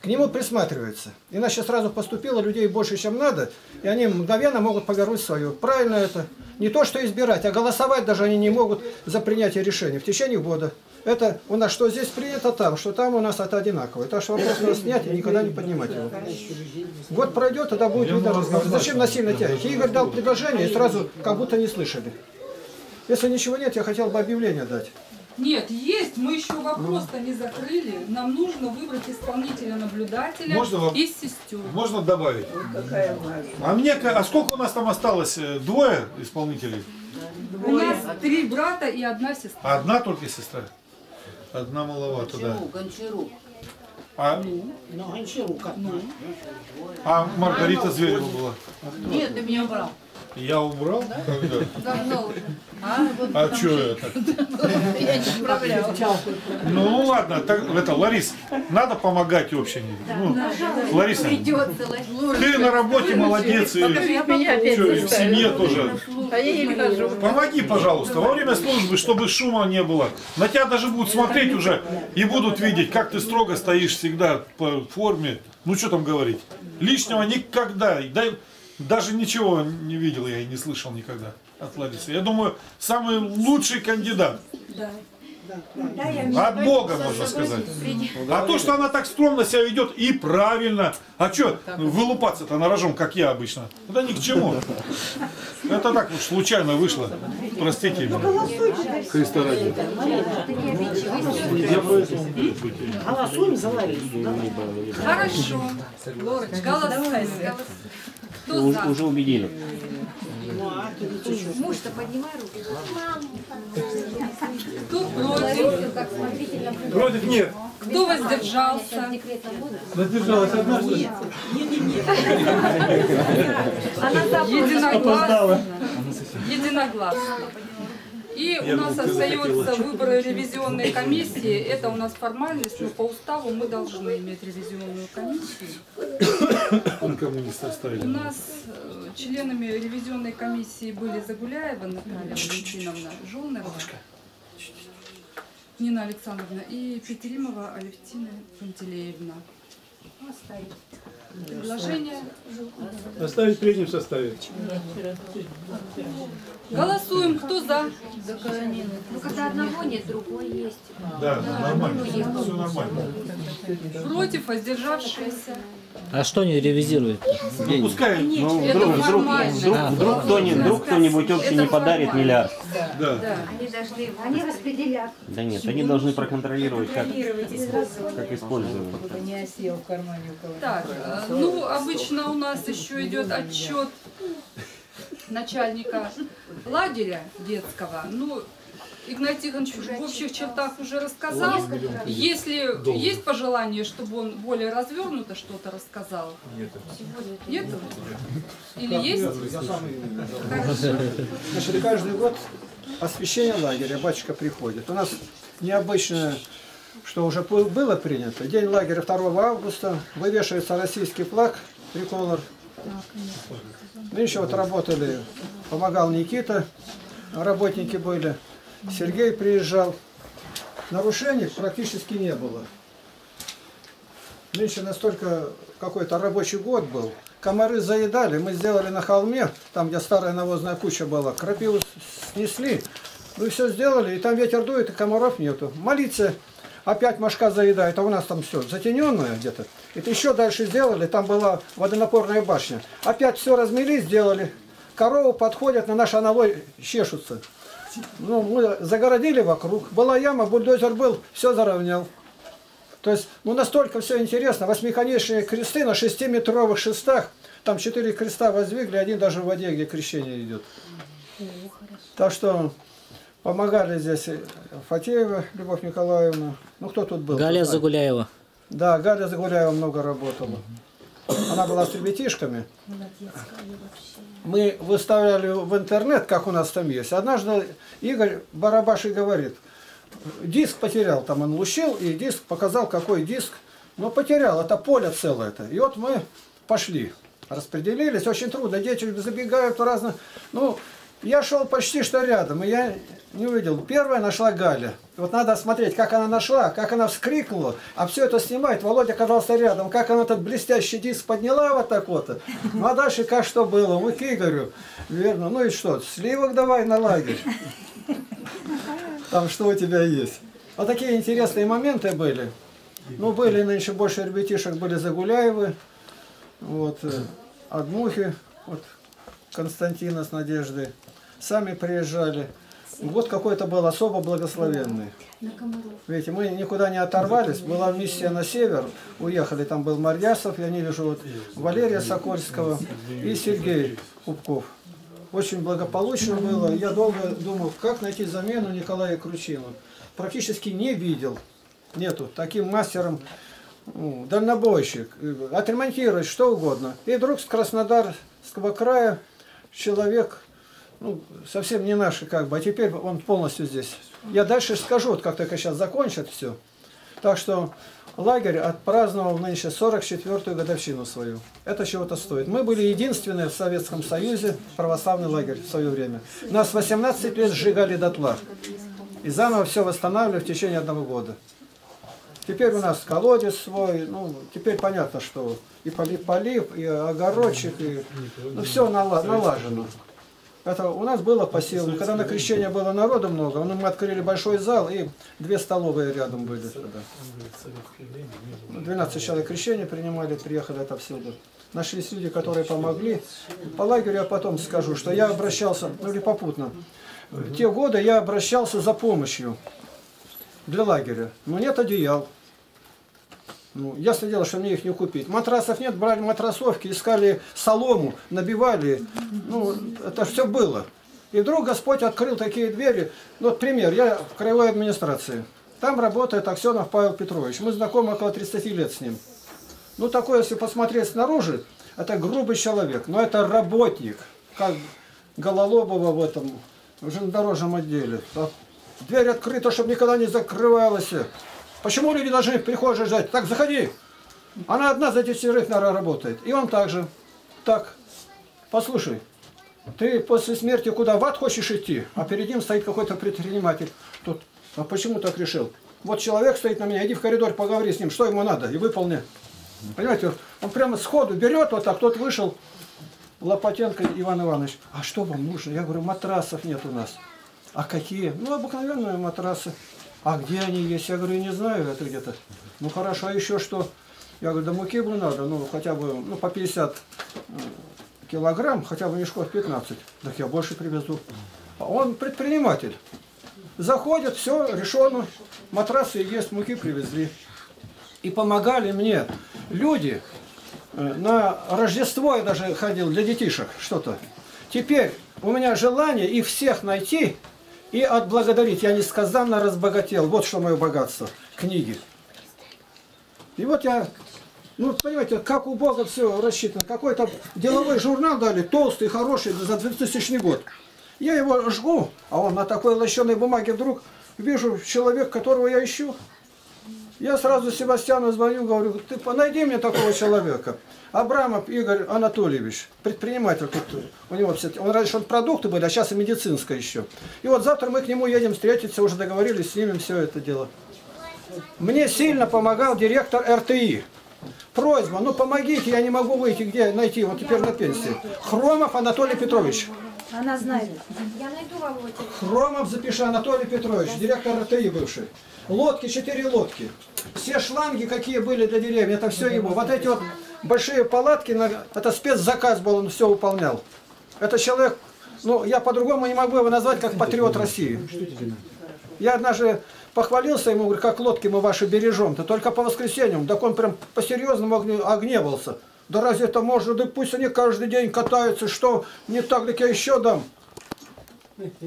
К нему присматривается. Иначе сразу поступило людей больше, чем надо, и они мгновенно могут повернуть свою. Правильно это. Не то, что избирать, а голосовать даже они не могут за принятие решения в течение года. Это у нас что здесь принято там, что там у нас это одинаковое. Так что вопрос надо снять и никогда не поднимать его. Вот пройдет, тогда будет видно разговор. Зачем насильно тянуть? Я Игорь дал предложение и сразу как будто не слышали. Если ничего нет, я хотел бы объявление дать. Нет, есть. Мы еще вопрос-то не закрыли. Нам нужно выбрать исполнителя-наблюдателя из сестер. Можно добавить? А сколько у нас там осталось? Двое исполнителей? У нас 3 брата и 1 сестра. Одна только сестра? Одна маловато, да. Гончарук. А Маргарита Зверева была? Нет, ты меня убрал. Я убрал? Да? Когда? Давно уже. А что я так? Я не справляла. Ну ладно, так, это, Ларис, надо помогать общине. Да, ну, Лариса, ты на работе молодец, и в семье тоже. Помоги, пожалуйста, во время службы, чтобы шума не было. На тебя даже будут смотреть уже и будут видеть, как ты строго стоишь всегда по форме. Ну что там говорить? Лишнего никогда. Даже ничего не видел я и не слышал никогда от Ларисы. Я думаю, самый лучший кандидат. Да. От Бога, можно сказать. А то, что она так скромно себя ведет и правильно. А что вылупаться-то на рожон, как я обычно? Да ни к чему. Это так уж случайно вышло. Простите меня. Христа ради. Голосуем за Ларису. Хорошо. Голосуем. Уже убедили. Муж-то поднимай руки. Кто против? Против нет. Кто воздержался? Воздержалась одна. Нет, нет, нет. Она единогласно. Единогласно. И у нас остается выборы ревизионной комиссии. Это у нас формальность, но по уставу мы должны иметь ревизионную комиссию. У нас членами ревизионной комиссии были Загуляева Наталья Валентиновна, Жолнерова Нина Александровна и Петеримова Алевтина Пантелеевна. Оставить. Предложение. Оставить в прежнем составе. Голосуем. Кто за? Ну, когда одного нет, другой есть. Да, нормально. Все нормально. Против, воздержавшиеся. А что не ревизирует? Ну, пускай. Ну, вдруг кто-нибудь общий не подарит миллиард. Да. Да. Они распределят. Да нет, они должны проконтролировать, как использовать. Так, ну, обычно у нас еще идет отчет начальника лагеря детского. Ну, Игнатий Тихонович в общих чертах уже рассказал. Если есть пожелание, чтобы он более развернуто что-то рассказал? Нет. Нету? Или есть? Значит, каждый год освещение лагеря, батюшка приходит. У нас необычное, что уже было принято. День лагеря 2 августа. Вывешивается российский флаг, триколор. Мы еще вот работали, помогал Никита, работники были. Сергей приезжал. Нарушений практически не было. Нынче настолько какой-то рабочий год был. Комары заедали. Мы сделали на холме, там где старая навозная куча была. Крапиву снесли. Ну и все сделали. И там ветер дует, и комаров нету. Молиться. Опять мошка заедает, а у нас там все затененное где-то. Это еще дальше сделали. Там была водонапорная башня. Опять все размели, сделали. Коровы подходят, на наш аналой чешутся. Ну, мы загородили вокруг, была яма, бульдозер был, все заровнял. То есть, ну настолько все интересно, восьмиконечные кресты на 6-метровых шестах, там 4 креста воздвигли, один даже в воде, где крещение идет. Так что помогали здесь Фатеева Любовь Николаевна, ну кто тут был? Галя Загуляева. Да, Галя Загуляева много работала. Она была с ребятишками. Мы выставляли в интернет, как у нас там есть. Однажды Игорь Барабаши говорит, диск потерял, там он лущил, и диск показал, какой диск, но потерял, это поле целое-то. И вот мы пошли, распределились, очень трудно, дети забегают разные. Ну, я шел почти что рядом, и я не увидел. Первая нашла Галя. Вот надо смотреть, как она нашла, как она вскрикнула, а все это снимает. Володя оказался рядом, как она этот блестящий диск подняла вот так вот. Ну а дальше как что было? Мы к Игорю. Верно. Ну и что? Сливок давай на лагерь. Там что у тебя есть? Вот такие интересные моменты были. Ну, были, но еще больше ребятишек были Загуляевы, вот, Адмухи, вот, Константина с Надеждой. Сами приезжали. Год какой-то был особо благословенный. Видите, мы никуда не оторвались. Была миссия на север. Уехали, там был Марьясов, я не вижу, вот, Валерия Сокольского и Сергей Кубков. Очень благополучно было. Я долго думал, как найти замену Николая Кручину. Практически не видел. Нету. Таким мастером, ну, дальнобойщик. Отремонтировать что угодно. И вдруг с Краснодарского края человек... Ну, совсем не наши, как бы, а теперь он полностью здесь. Я дальше скажу, вот как только сейчас закончат все. Так что лагерь отпраздновал нынче 44-ю годовщину свою. Это чего-то стоит. Мы были единственные в Советском Союзе православный лагерь в свое время. Нас 18 лет сжигали дотла. И заново все восстанавливали в течение одного года. Теперь у нас колодец свой, ну, теперь понятно, что и полив, и огородчик, и... Ну, все налажено. Это у нас было по силам. Когда на крещение было народу много, мы открыли большой зал, и две столовые рядом были. 12 человек крещение принимали, приехали отовсюду. Нашлись люди, которые помогли. По лагерю я потом скажу, что я обращался, ну или попутно. В те годы я обращался за помощью для лагеря. Но нет одеял. Ну, ясно дело, что мне их не купить. Матрасов нет, брали матрасовки, искали солому, набивали. Ну, это все было. И вдруг Господь открыл такие двери. Вот пример, я в краевой администрации. Там работает Аксенов Павел Петрович. Мы знакомы около 30 лет с ним. Ну, такой, если посмотреть снаружи, это грубый человек. Но это работник, как Гололобова в этом, в железнодорожном отделе. Дверь открыта, чтобы никогда не закрывалась. Почему люди должны в прихожей ждать? Так, заходи. Она одна за десятерых, наверное, работает. И он также. Так, послушай, ты после смерти куда? В ад хочешь идти? А перед ним стоит какой-то предприниматель. Тут, а почему так решил? Вот человек стоит на меня, иди в коридор, поговори с ним, что ему надо, и выполни. Понимаете, он прямо сходу берет, вот так, тот вышел, Лопатенко Иван Иванович. А что вам нужно? Я говорю, матрасов нет у нас. А какие? Ну, обыкновенные матрасы. А где они есть? Я говорю, не знаю, это где-то. Ну хорошо, а еще что? Я говорю, да муки бы надо, ну хотя бы, ну, по 50 килограмм, хотя бы мешков 15. Так я больше привезу. Он предприниматель. Заходит, все, решено. Матрасы есть, муки привезли. И помогали мне люди. На Рождество я даже ходил для детишек что-то. Теперь у меня желание их всех найти и отблагодарить. Я несказанно разбогател. Вот что мое богатство. Книги. И вот я, ну, понимаете, как у Бога все рассчитано. Какой-то деловой журнал дали, толстый, хороший, за 2000 год. Я его жгу, а он на такой лощеной бумаге вдруг вижу человек, которого я ищу. Я сразу Себастьяну звоню, говорю, ты найди мне такого человека. Абрамов Игорь Анатольевич, предприниматель, тут у него, кстати, он раньше он продукты были, а сейчас и медицинская еще. И вот завтра мы к нему едем встретиться, уже договорились, снимем все это дело. Мне сильно помогал директор РТИ. Просьба, ну помогите, я не могу выйти, где найти, вот теперь на пенсии. Хромов Анатолий Петрович. Она знает. Я найду вам его. Хромов запиши, Анатолий Петрович, директор РТИ бывший. Лодки, 4 лодки. Все шланги, какие были для деревьев, это все его. Вот эти вот большие палатки, это спецзаказ был, он все выполнял. Это человек, ну я по-другому не могу его назвать, как патриот России. Я однажды похвалился ему, говорю, как лодки мы ваши бережем-то, только по воскресеньям. Так он прям по-серьезному огневался. Да разве это можно? Да пусть они каждый день катаются, что не так, так я еще дам.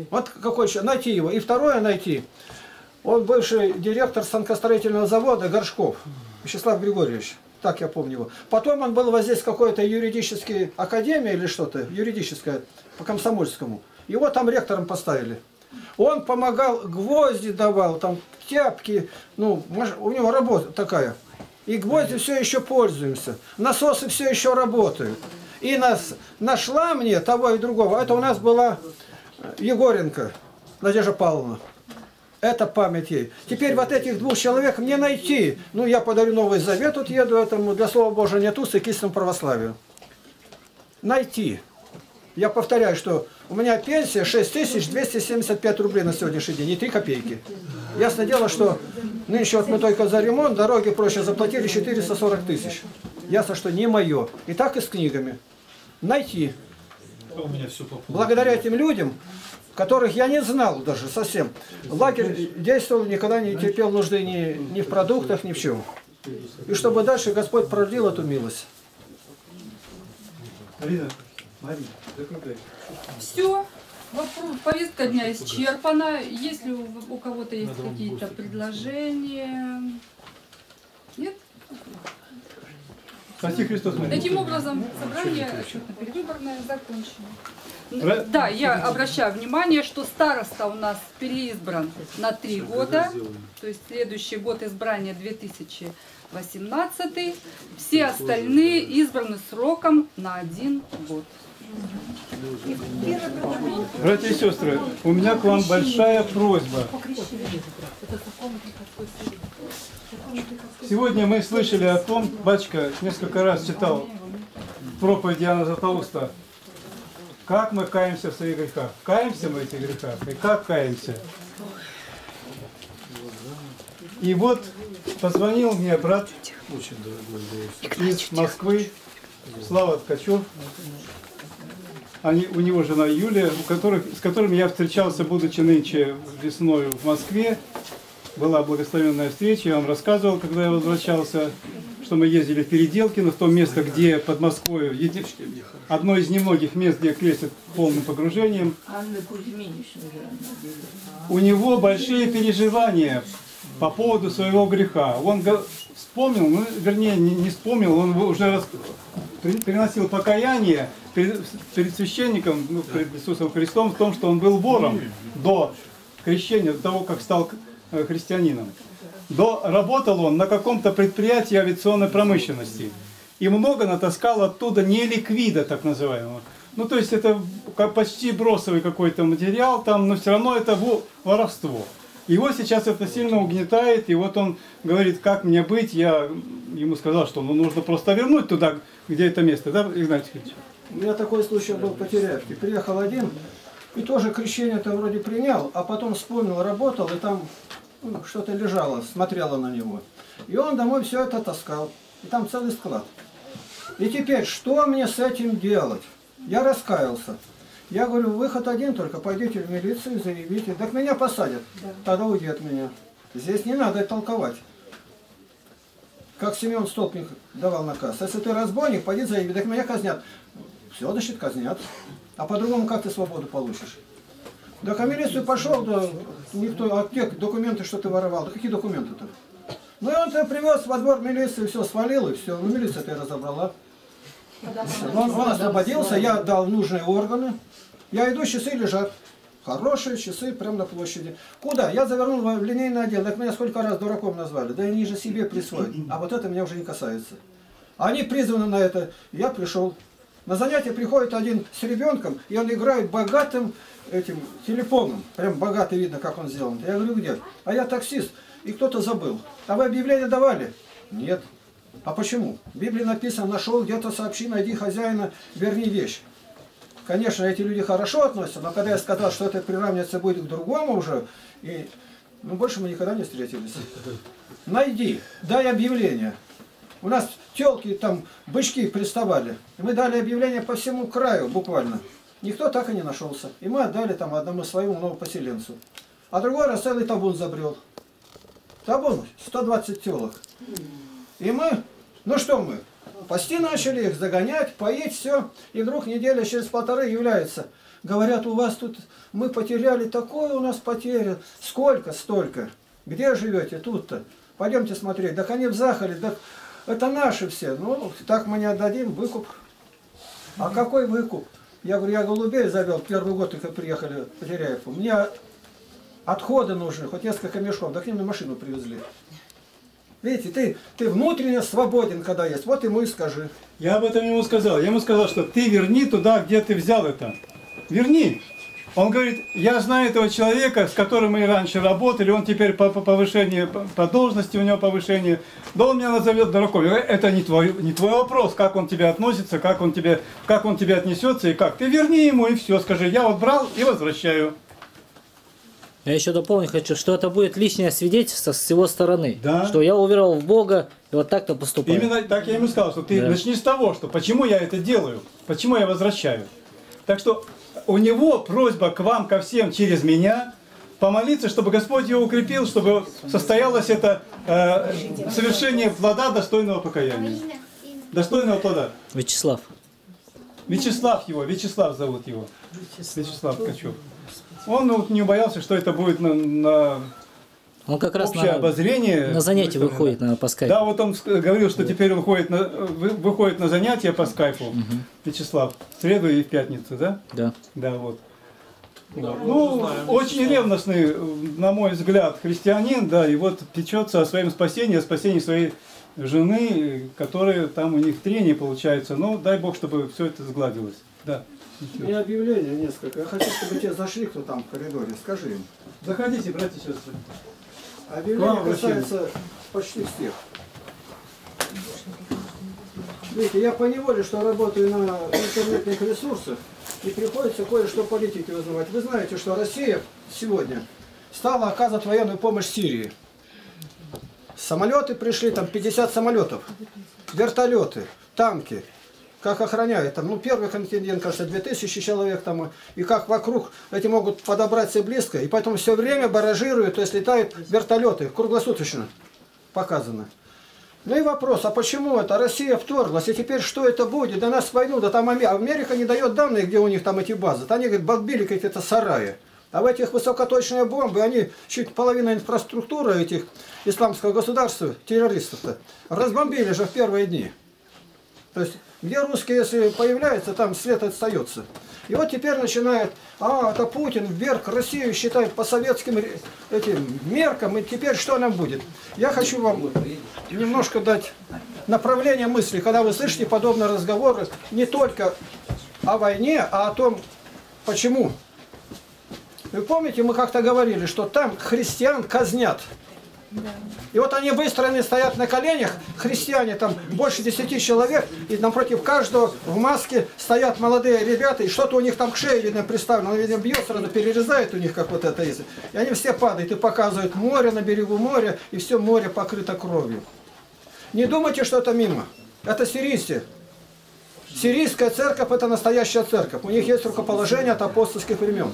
Вот какой еще, найти его. И второе найти. Он бывший директор станкостроительного завода Горшков, Вячеслав Григорьевич, так я помню его. Потом он был вот здесь какой-то юридической академии или что-то, юридическая, по комсомольскому. Его там ректором поставили. Он помогал, гвозди давал, там тяпки, ну, у него работа такая. И гвозди все еще пользуемся, насосы все еще работают. И нас нашла мне того и другого. Это у нас была Егоренко Надежда Павловна. Это память ей. Теперь вот этих двух человек мне найти. Ну, я подарю Новый Завет, тут еду этому, для Слова Божия нет уст и кислому православию. Найти. Я повторяю, что у меня пенсия 6275 рублей на сегодняшний день, и 3 копейки. Ясное дело, что нынче вот мы только за ремонт дороги проще заплатили 440 тысяч. Ясно, что не мое. И так и с книгами. Найти. Благодаря этим людям, которых я не знал даже совсем. Лагерь действовал, никогда не терпел нужды ни в продуктах, ни в чем. И чтобы дальше Господь продлил эту милость. Все. Вопрос, повестка дня исчерпана. Если у кого-то есть какие-то предложения? Нет? Спаси Христос. Таким образом, собрание отчетно-перевыборное закончено. Да, я обращаю внимание, что староста у нас переизбран на 3 года, то есть следующий год избрания 2018, все остальные избраны сроком на 1 год. Братья и сестры, у меня к вам большая просьба. Сегодня мы слышали о том, батюшка несколько раз читал проповедь Иоанна Златоуста, как мы каемся в своих грехах. Каемся мы в этих грехах и как каемся. И вот позвонил мне брат из Москвы, Слава Ткачев. У него жена Юлия, с которым я встречался, будучи нынче весной в Москве. Была благословенная встреча, я вам рассказывал, когда я возвращался, что мы ездили в Переделкино, в то место, где под Москвой, одно из немногих мест, где крестят полным погружением. У него большие переживания по поводу своего греха. Он вспомнил, ну, вернее, не вспомнил, он уже приносил покаяние перед священником, ну, перед Иисусом Христом, в том, что он был вором до крещения, до того, как стал христианином. Работал он на каком-то предприятии авиационной промышленности и много натаскал оттуда неликвида, так называемого. Ну, то есть это почти бросовый какой-то материал там, но все равно это воровство. Его сейчас это сильно угнетает, и вот он говорит, как мне быть. Я ему сказал, что ну, нужно просто вернуть туда, где это место, да, Игнатий Тихонович? У меня такой случай был в Потеряевске. Приехал один, и тоже крещение-то вроде принял, а потом вспомнил, работал, и там что-то лежало, смотрело на него. И он домой все это таскал, и там целый склад. И теперь, что мне с этим делать? Я раскаялся. Я говорю, выход один только, пойдите в милицию, заявите. Так меня посадят, тогда уйди от меня. Здесь не надо толковать. Как Семен Столпник давал наказ. Если ты разбойник, пойди заяви, так меня казнят. Все, значит, казнят. А по-другому как ты свободу получишь? Да к милицию пошел, да никто, а где документы, что ты воровал? Да какие документы-то? Ну и он тебя привез во двор милиции, все, свалил и все. Ну милиция-то и разобрала. Он освободился, я отдал нужные органы. Я иду, часы лежат. Хорошие часы, прямо на площади. Куда? Я завернул в линейный отдел. Так меня сколько раз дураком назвали. Да они же себе присвоят. А вот это меня уже не касается. Они призваны на это. Я пришел. На занятия приходит один с ребенком, и он играет богатым этим телефоном. Прям богатый видно, как он сделан. Я говорю, где? А я таксист, и кто-то забыл. А вы объявление давали? Нет. А почему? В Библии написано, нашел где-то, сообщи, найди хозяина, верни вещь. Конечно, эти люди хорошо относятся, но когда я сказал, что это приравнивается будет к другому уже, и, ну, больше мы никогда не встретились. Найди, дай объявление. У нас телки, там, бычки приставали. Мы дали объявление по всему краю, буквально. Никто так и не нашелся. И мы отдали там одному своему новопоселенцу. А другой раз целый табун забрел. Табун 120 телок. И мы, ну что мы, почти начали их загонять, поить, все. И вдруг неделя через 1,5 является. Говорят, у вас тут, мы потеряли, такое у нас потеря. Сколько, столько. Где живете тут-то? Пойдемте смотреть. Да они в захаре, да... Это наши все. Ну, так мы не отдадим, выкуп. А какой выкуп? Я говорю, я голубей завел, 1 год только приехали в Потеряевку. Мне отходы нужны, хоть несколько мешков, да к ним на машину привезли. Видите, ты внутренне свободен, когда есть. Вот ему и скажи. Я об этом ему сказал. Я ему сказал, что ты верни туда, где ты взял это. Верни. Он говорит, я знаю этого человека, с которым мы раньше работали, он теперь по повышению, по должности у него повышение, да он меня назовет дураком. Я говорю, это не твой вопрос, как он к тебе относится, как он к тебе отнесется и как. Ты верни ему и все, скажи, я вот брал и возвращаю. Я еще дополнить хочу, что это будет лишнее свидетельство с его стороны, да. Что я уверовал в Бога и вот так-то поступаю. Именно так я ему сказал, что ты начни с того, что почему я это делаю, почему я возвращаю. Так что у него просьба к вам, ко всем через меня, помолиться, чтобы Господь его укрепил, чтобы состоялось это совершение плода достойного покаяния. Достойного плода. Вячеслав зовут его. Вячеслав Ткачев. Он вот не боялся, что это будет он как раз общее обозрение. На занятия выходит по скайпу. Да, вот он говорил, что теперь выходит на занятия по скайпу. Угу. Вячеслав, в среду и в пятницу, да? Да. Да, вот. Да, ну, очень ревностный, на мой взгляд, христианин, да, и вот печется о своем спасении, о спасении своей жены, которые там у них трения получаются. Ну, дай Бог, чтобы все это сгладилось. Да. У меня объявление несколько. Я хочу, чтобы те зашли, кто там в коридоре. Скажи им. Заходите, братья и сестры. Объявление касается почти всех. Видите, я поневоле, что работаю на интернетных ресурсах, и приходится кое-что политики вызывать. Вы знаете, что Россия сегодня стала оказывать военную помощь Сирии. Самолеты пришли, там 50 самолетов, вертолеты, танки. Как охраняют, там, ну, первый контингент, кажется, 2000 человек, там, и как вокруг эти могут подобраться близко, и поэтому все время баражируют, то есть летают вертолеты, круглосуточно показано. Ну и вопрос, а почему это? Россия вторглась, и теперь что это будет? До нас войну, да там Америка не дает данные, где у них там эти базы, они, говорят, бомбили какие-то сараи. А в этих высокоточные бомбы, они чуть половина инфраструктуры этих исламского государства, террористов-то, разбомбили же в первые дни. То есть, где русские, если появляются, там свет отстается. И вот теперь начинает, это Путин вверх Россию считает по советским этим меркам, и теперь что нам будет? Я хочу вам немножко дать направление мысли, когда вы слышите подобные разговоры не только о войне, а о том, почему. Вы помните, мы как-то говорили, что там христиан казнят. И вот они выстроены, стоят на коленях, христиане, там больше 10 человек, и напротив каждого в маске стоят молодые ребята, и что-то у них там к шее, видно, приставлено, видно, бьет сразу, перерезает у них, как вот это есть. И они все падают и показывают море, на берегу моря, и все море покрыто кровью. Не думайте, что это мимо. Это сирийцы. Сирийская церковь – это настоящая церковь. У них есть рукоположение от апостольских времен.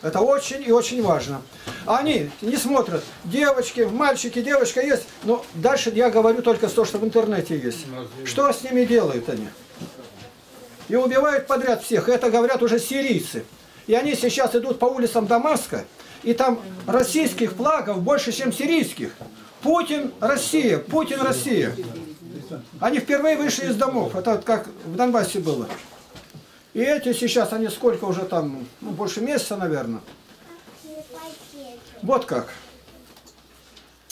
Это очень и очень важно. Они не смотрят. Девочки, мальчики, девочка есть. Но дальше я говорю только то, что в интернете есть. Что с ними делают они? И убивают подряд всех. Это говорят уже сирийцы. И они сейчас идут по улицам Дамаска. И там российских флагов больше, чем сирийских. Путин, Россия. Путин, Россия. Они впервые вышли из домов. Это вот как в Донбассе было. И эти сейчас, они сколько уже там, ну, больше месяца, наверное. Вот как.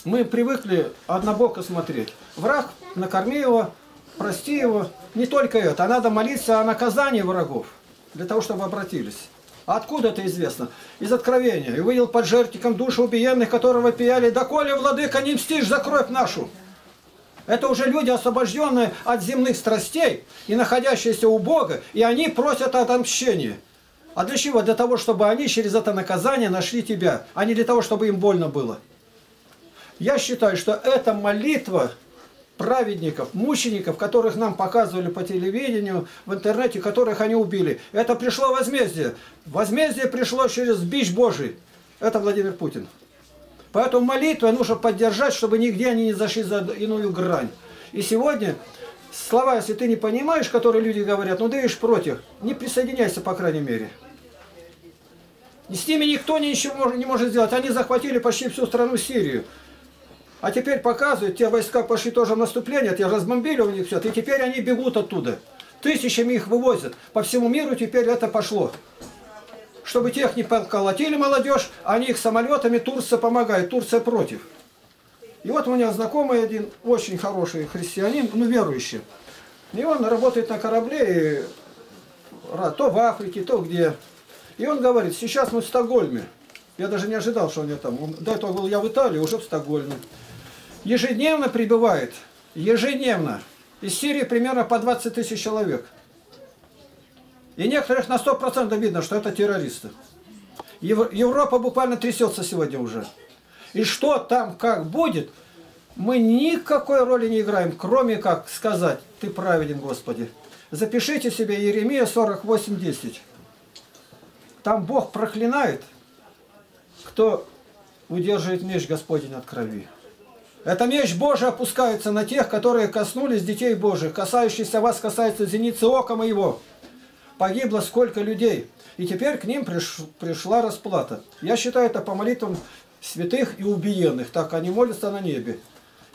Мы привыкли однобоко смотреть. Враг, накорми его, прости его. Не только это, а надо молиться о наказании врагов, для того, чтобы обратились. А откуда это известно? Из Откровения. «И увидел под жертиком души убиенных, которого пияли, доколе, владыка, не мстишь за кровь нашу». Это уже люди, освобожденные от земных страстей и находящиеся у Бога, и они просят отомщения. А для чего? Для того, чтобы они через это наказание нашли тебя, а не для того, чтобы им больно было. Я считаю, что это молитва праведников, мучеников, которых нам показывали по телевидению, в интернете, которых они убили. Это пришло возмездие. Возмездие пришло через бич Божий. Это Владимир Путин. Поэтому молитвой нужно поддержать, чтобы нигде они не зашли за иную грань. И сегодня слова, если ты не понимаешь, которые люди говорят, ну даешь против, не присоединяйся, по крайней мере. И с ними никто ничего не может сделать. Они захватили почти всю страну Сирию. А теперь показывают, те войска пошли тоже в наступление, те разбомбили у них все, и теперь они бегут оттуда. Тысячами их вывозят. По всему миру теперь это пошло. Чтобы тех не поколотили молодежь, они их самолетами, Турция помогает, Турция против. И вот у меня знакомый один, очень хороший христианин, ну верующий. И он работает на корабле, и, то в Африке, то где. И он говорит, сейчас мы в Стокгольме. Я даже не ожидал, что у него там. До этого был я в Италии, уже в Стокгольме. Ежедневно прибывает, ежедневно. Из Сирии примерно по 20 тысяч человек. И некоторых на 100% видно, что это террористы. Европа буквально трясется сегодня уже. И что там, как будет, мы никакой роли не играем, кроме как сказать, ты праведен, Господи. Запишите себе Иеремия 48:10. Там Бог проклинает, кто удерживает меч Господень от крови. Это меч Божий опускается на тех, которые коснулись детей Божьих. Касающийся вас касается зеницы ока моего. Погибло сколько людей. И теперь к ним пришла расплата. Я считаю это по молитвам святых и убиенных. Так они молятся на небе.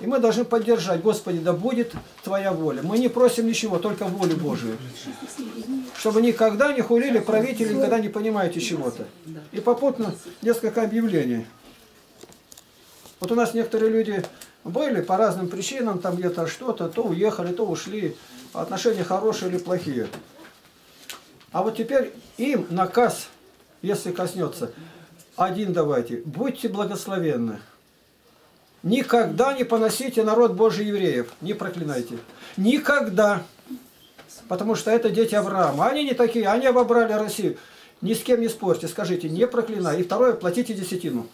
И мы должны поддержать. Господи, да будет Твоя воля. Мы не просим ничего, только волю Божию. Чтобы никогда не хулили правители, никогда не понимаете чего-то. И попутно несколько объявлений. Вот у нас некоторые люди были по разным причинам, там где-то что-то, то уехали, то ушли. Отношения хорошие или плохие. А вот теперь им наказ, если коснется, один давайте. Будьте благословенны. Никогда не поносите народ Божий евреев. Не проклинайте. Никогда. Потому что это дети Авраама. Они не такие. Они обобрали Россию. Ни с кем не спорьте. Скажите, не проклинай. И второе, платите десятину.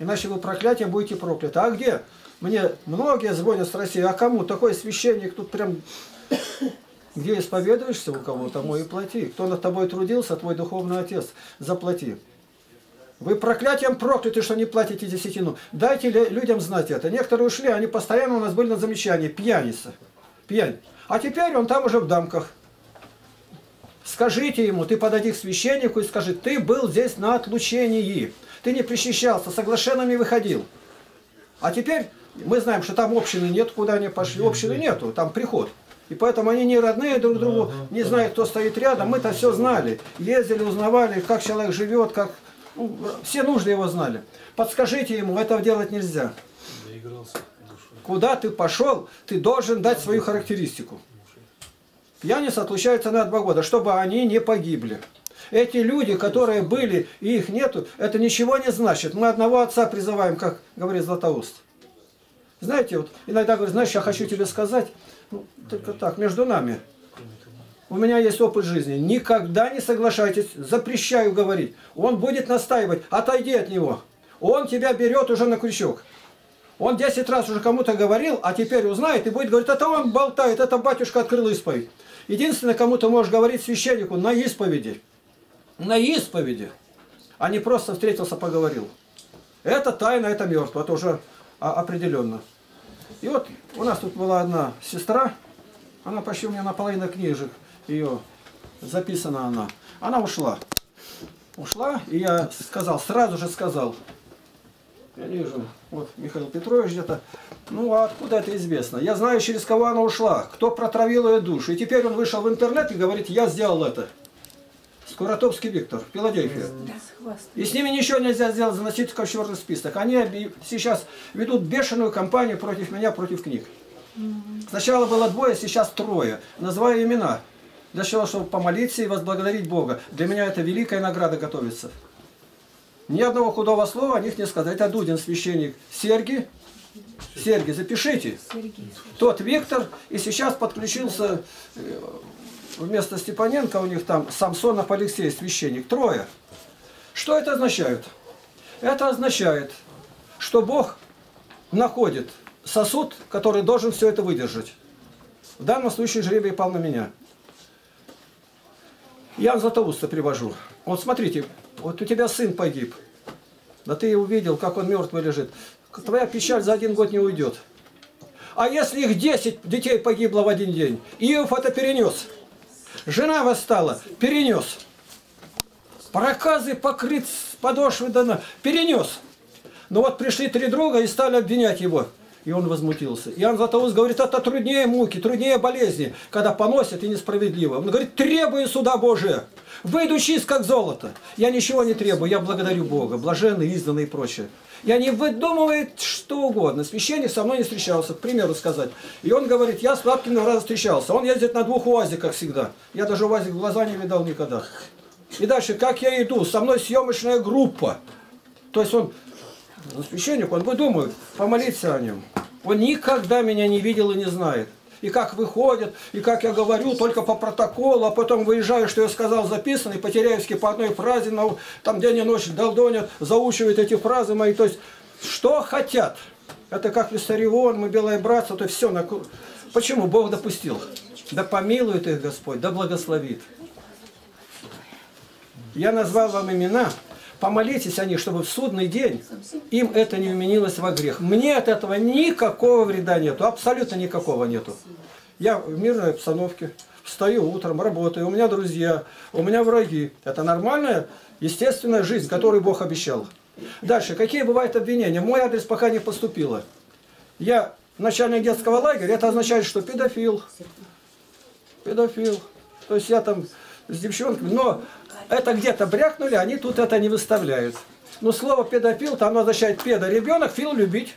Иначе вы проклятие будете прокляты. А где? Мне многие звонят с России. А кому? Такой священник тут прям... Где исповедуешься у кого, тому и плати. Кто над тобой трудился, твой духовный отец, заплати. Вы проклятием прокляты, что не платите десятину. Дайте людям знать это. Некоторые ушли, они постоянно у нас были на замечании. Пьяница. Пьянь. А теперь он там уже в дамках. Скажите ему, ты подойди к священнику и скажи, ты был здесь на отлучении. Ты не причащался, с оглашенными выходил. А теперь мы знаем, что там общины нет, куда они пошли. Общины нету, там приход. И поэтому они не родные друг другу, не знают, кто стоит рядом. Мы-то все знали. Ездили, узнавали, как человек живет, как... Ну, все нужные его знали. Подскажите ему, этого делать нельзя. Куда ты пошел, ты должен дать свою характеристику. Пьяница отлучается на 2 года, чтобы они не погибли. Эти люди, которые были и их нету, это ничего не значит. Мы одного отца призываем, как говорит Златоуст. Знаете, вот иногда говорят, знаешь, я хочу тебе сказать... Ну, только так, между нами. У меня есть опыт жизни. Никогда не соглашайтесь, запрещаю говорить. Он будет настаивать, отойди от него. Он тебя берет уже на крючок. Он 10 раз уже кому-то говорил, а теперь узнает и будет говорить, это он болтает, это батюшка открыл исповедь. Единственное, кому ты можешь говорить священнику на исповеди. На исповеди. А не просто встретился, поговорил. Это тайна, это мертво, это уже определенно. И вот у нас тут была одна сестра, она почти у меня наполовину книжек, ее записана она. Она ушла. Ушла, и я сказал, сразу же сказал, я вижу, вот Михаил Петрович где-то, ну а откуда это известно? Я знаю, через кого она ушла, кто протравил ее душу. И теперь он вышел в интернет и говорит, я сделал это. Скуратовский Виктор, Филадельфия. И с ними ничего нельзя сделать, заносить в черный список. Они сейчас ведут бешеную кампанию против меня, против книг. Сначала было 2, сейчас 3. Называю имена. Для того, чтобы помолиться и возблагодарить Бога. Для меня это великая награда готовится. Ни одного худого слова о них не сказать. Это Дудин, священник Сергий. Сергий, запишите. Тот Виктор, и сейчас подключился... Вместо Степаненко у них там Самсонов Алексей, священник. 3. Что это означает? Это означает, что Бог находит сосуд, который должен все это выдержать. В данном случае жребий пал на меня. Я Златоуста привожу. Вот смотрите, вот у тебя сын погиб. Да ты увидел, как он мертвый лежит. Твоя печаль за 1 год не уйдет. А если их 10 детей погибло в один день, Иов это перенес. Жена восстала, перенес. Проказы покрыт с подошвы до ног, перенес. Но вот пришли 3 друга и стали обвинять его. И он возмутился. Иоанн Златоуст говорит, это труднее муки, труднее болезни, когда поносят и несправедливо. Он говорит, требую суда Божия. Выйду чист, как золото. Я ничего не требую, я благодарю Бога, блаженный, изданный и прочее. Я не выдумываю что угодно. Священник со мной не встречался, к примеру сказать. И он говорит, я с Лапкиным раза встречался. Он ездит на 2 УАЗиках всегда. Я даже УАЗик в глаза не видал никогда. И дальше, как я иду, со мной съемочная группа. То есть он, священник, он выдумывает, помолиться о нем. Он никогда меня не видел и не знает. И как выходит, и как я говорю, только по протоколу, а потом выезжаю, что я сказал, записано, и Потеряевский по одной фразе, там день и ночь долдонят, заучивают эти фразы мои. То есть, что хотят? Это как Виссарион, мы белые братцы, то все. Почему Бог допустил? Да помилует их Господь, да благословит. Я назвал вам имена. Помолитесь о них, чтобы в судный день им это не вменилось во грех. Мне от этого никакого вреда нету, абсолютно никакого нету. Я в мирной обстановке, встаю утром, работаю, у меня друзья, у меня враги. Это нормальная, естественная жизнь, которую Бог обещал. Дальше, какие бывают обвинения? В мой адрес пока не поступило. Я начальник детского лагеря, это означает, что педофил. Педофил. То есть я там с девчонками, но... Это где-то брякнули, они тут это не выставляют. Но слово «педофил» там означает «педо» – ребенок, «фил» – любить.